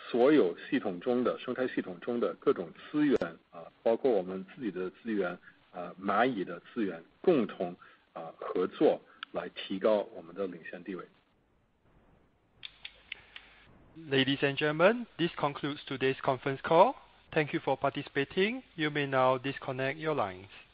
所有系统中的生态系统中的各种资源啊、呃，包括我们自己的资源啊、呃，蚂蚁的资源，共同啊、呃、合作来提高我们的领先地位。Ladies and gentlemen, this concludes today's conference call. Thank you for participating. You may now disconnect your lines.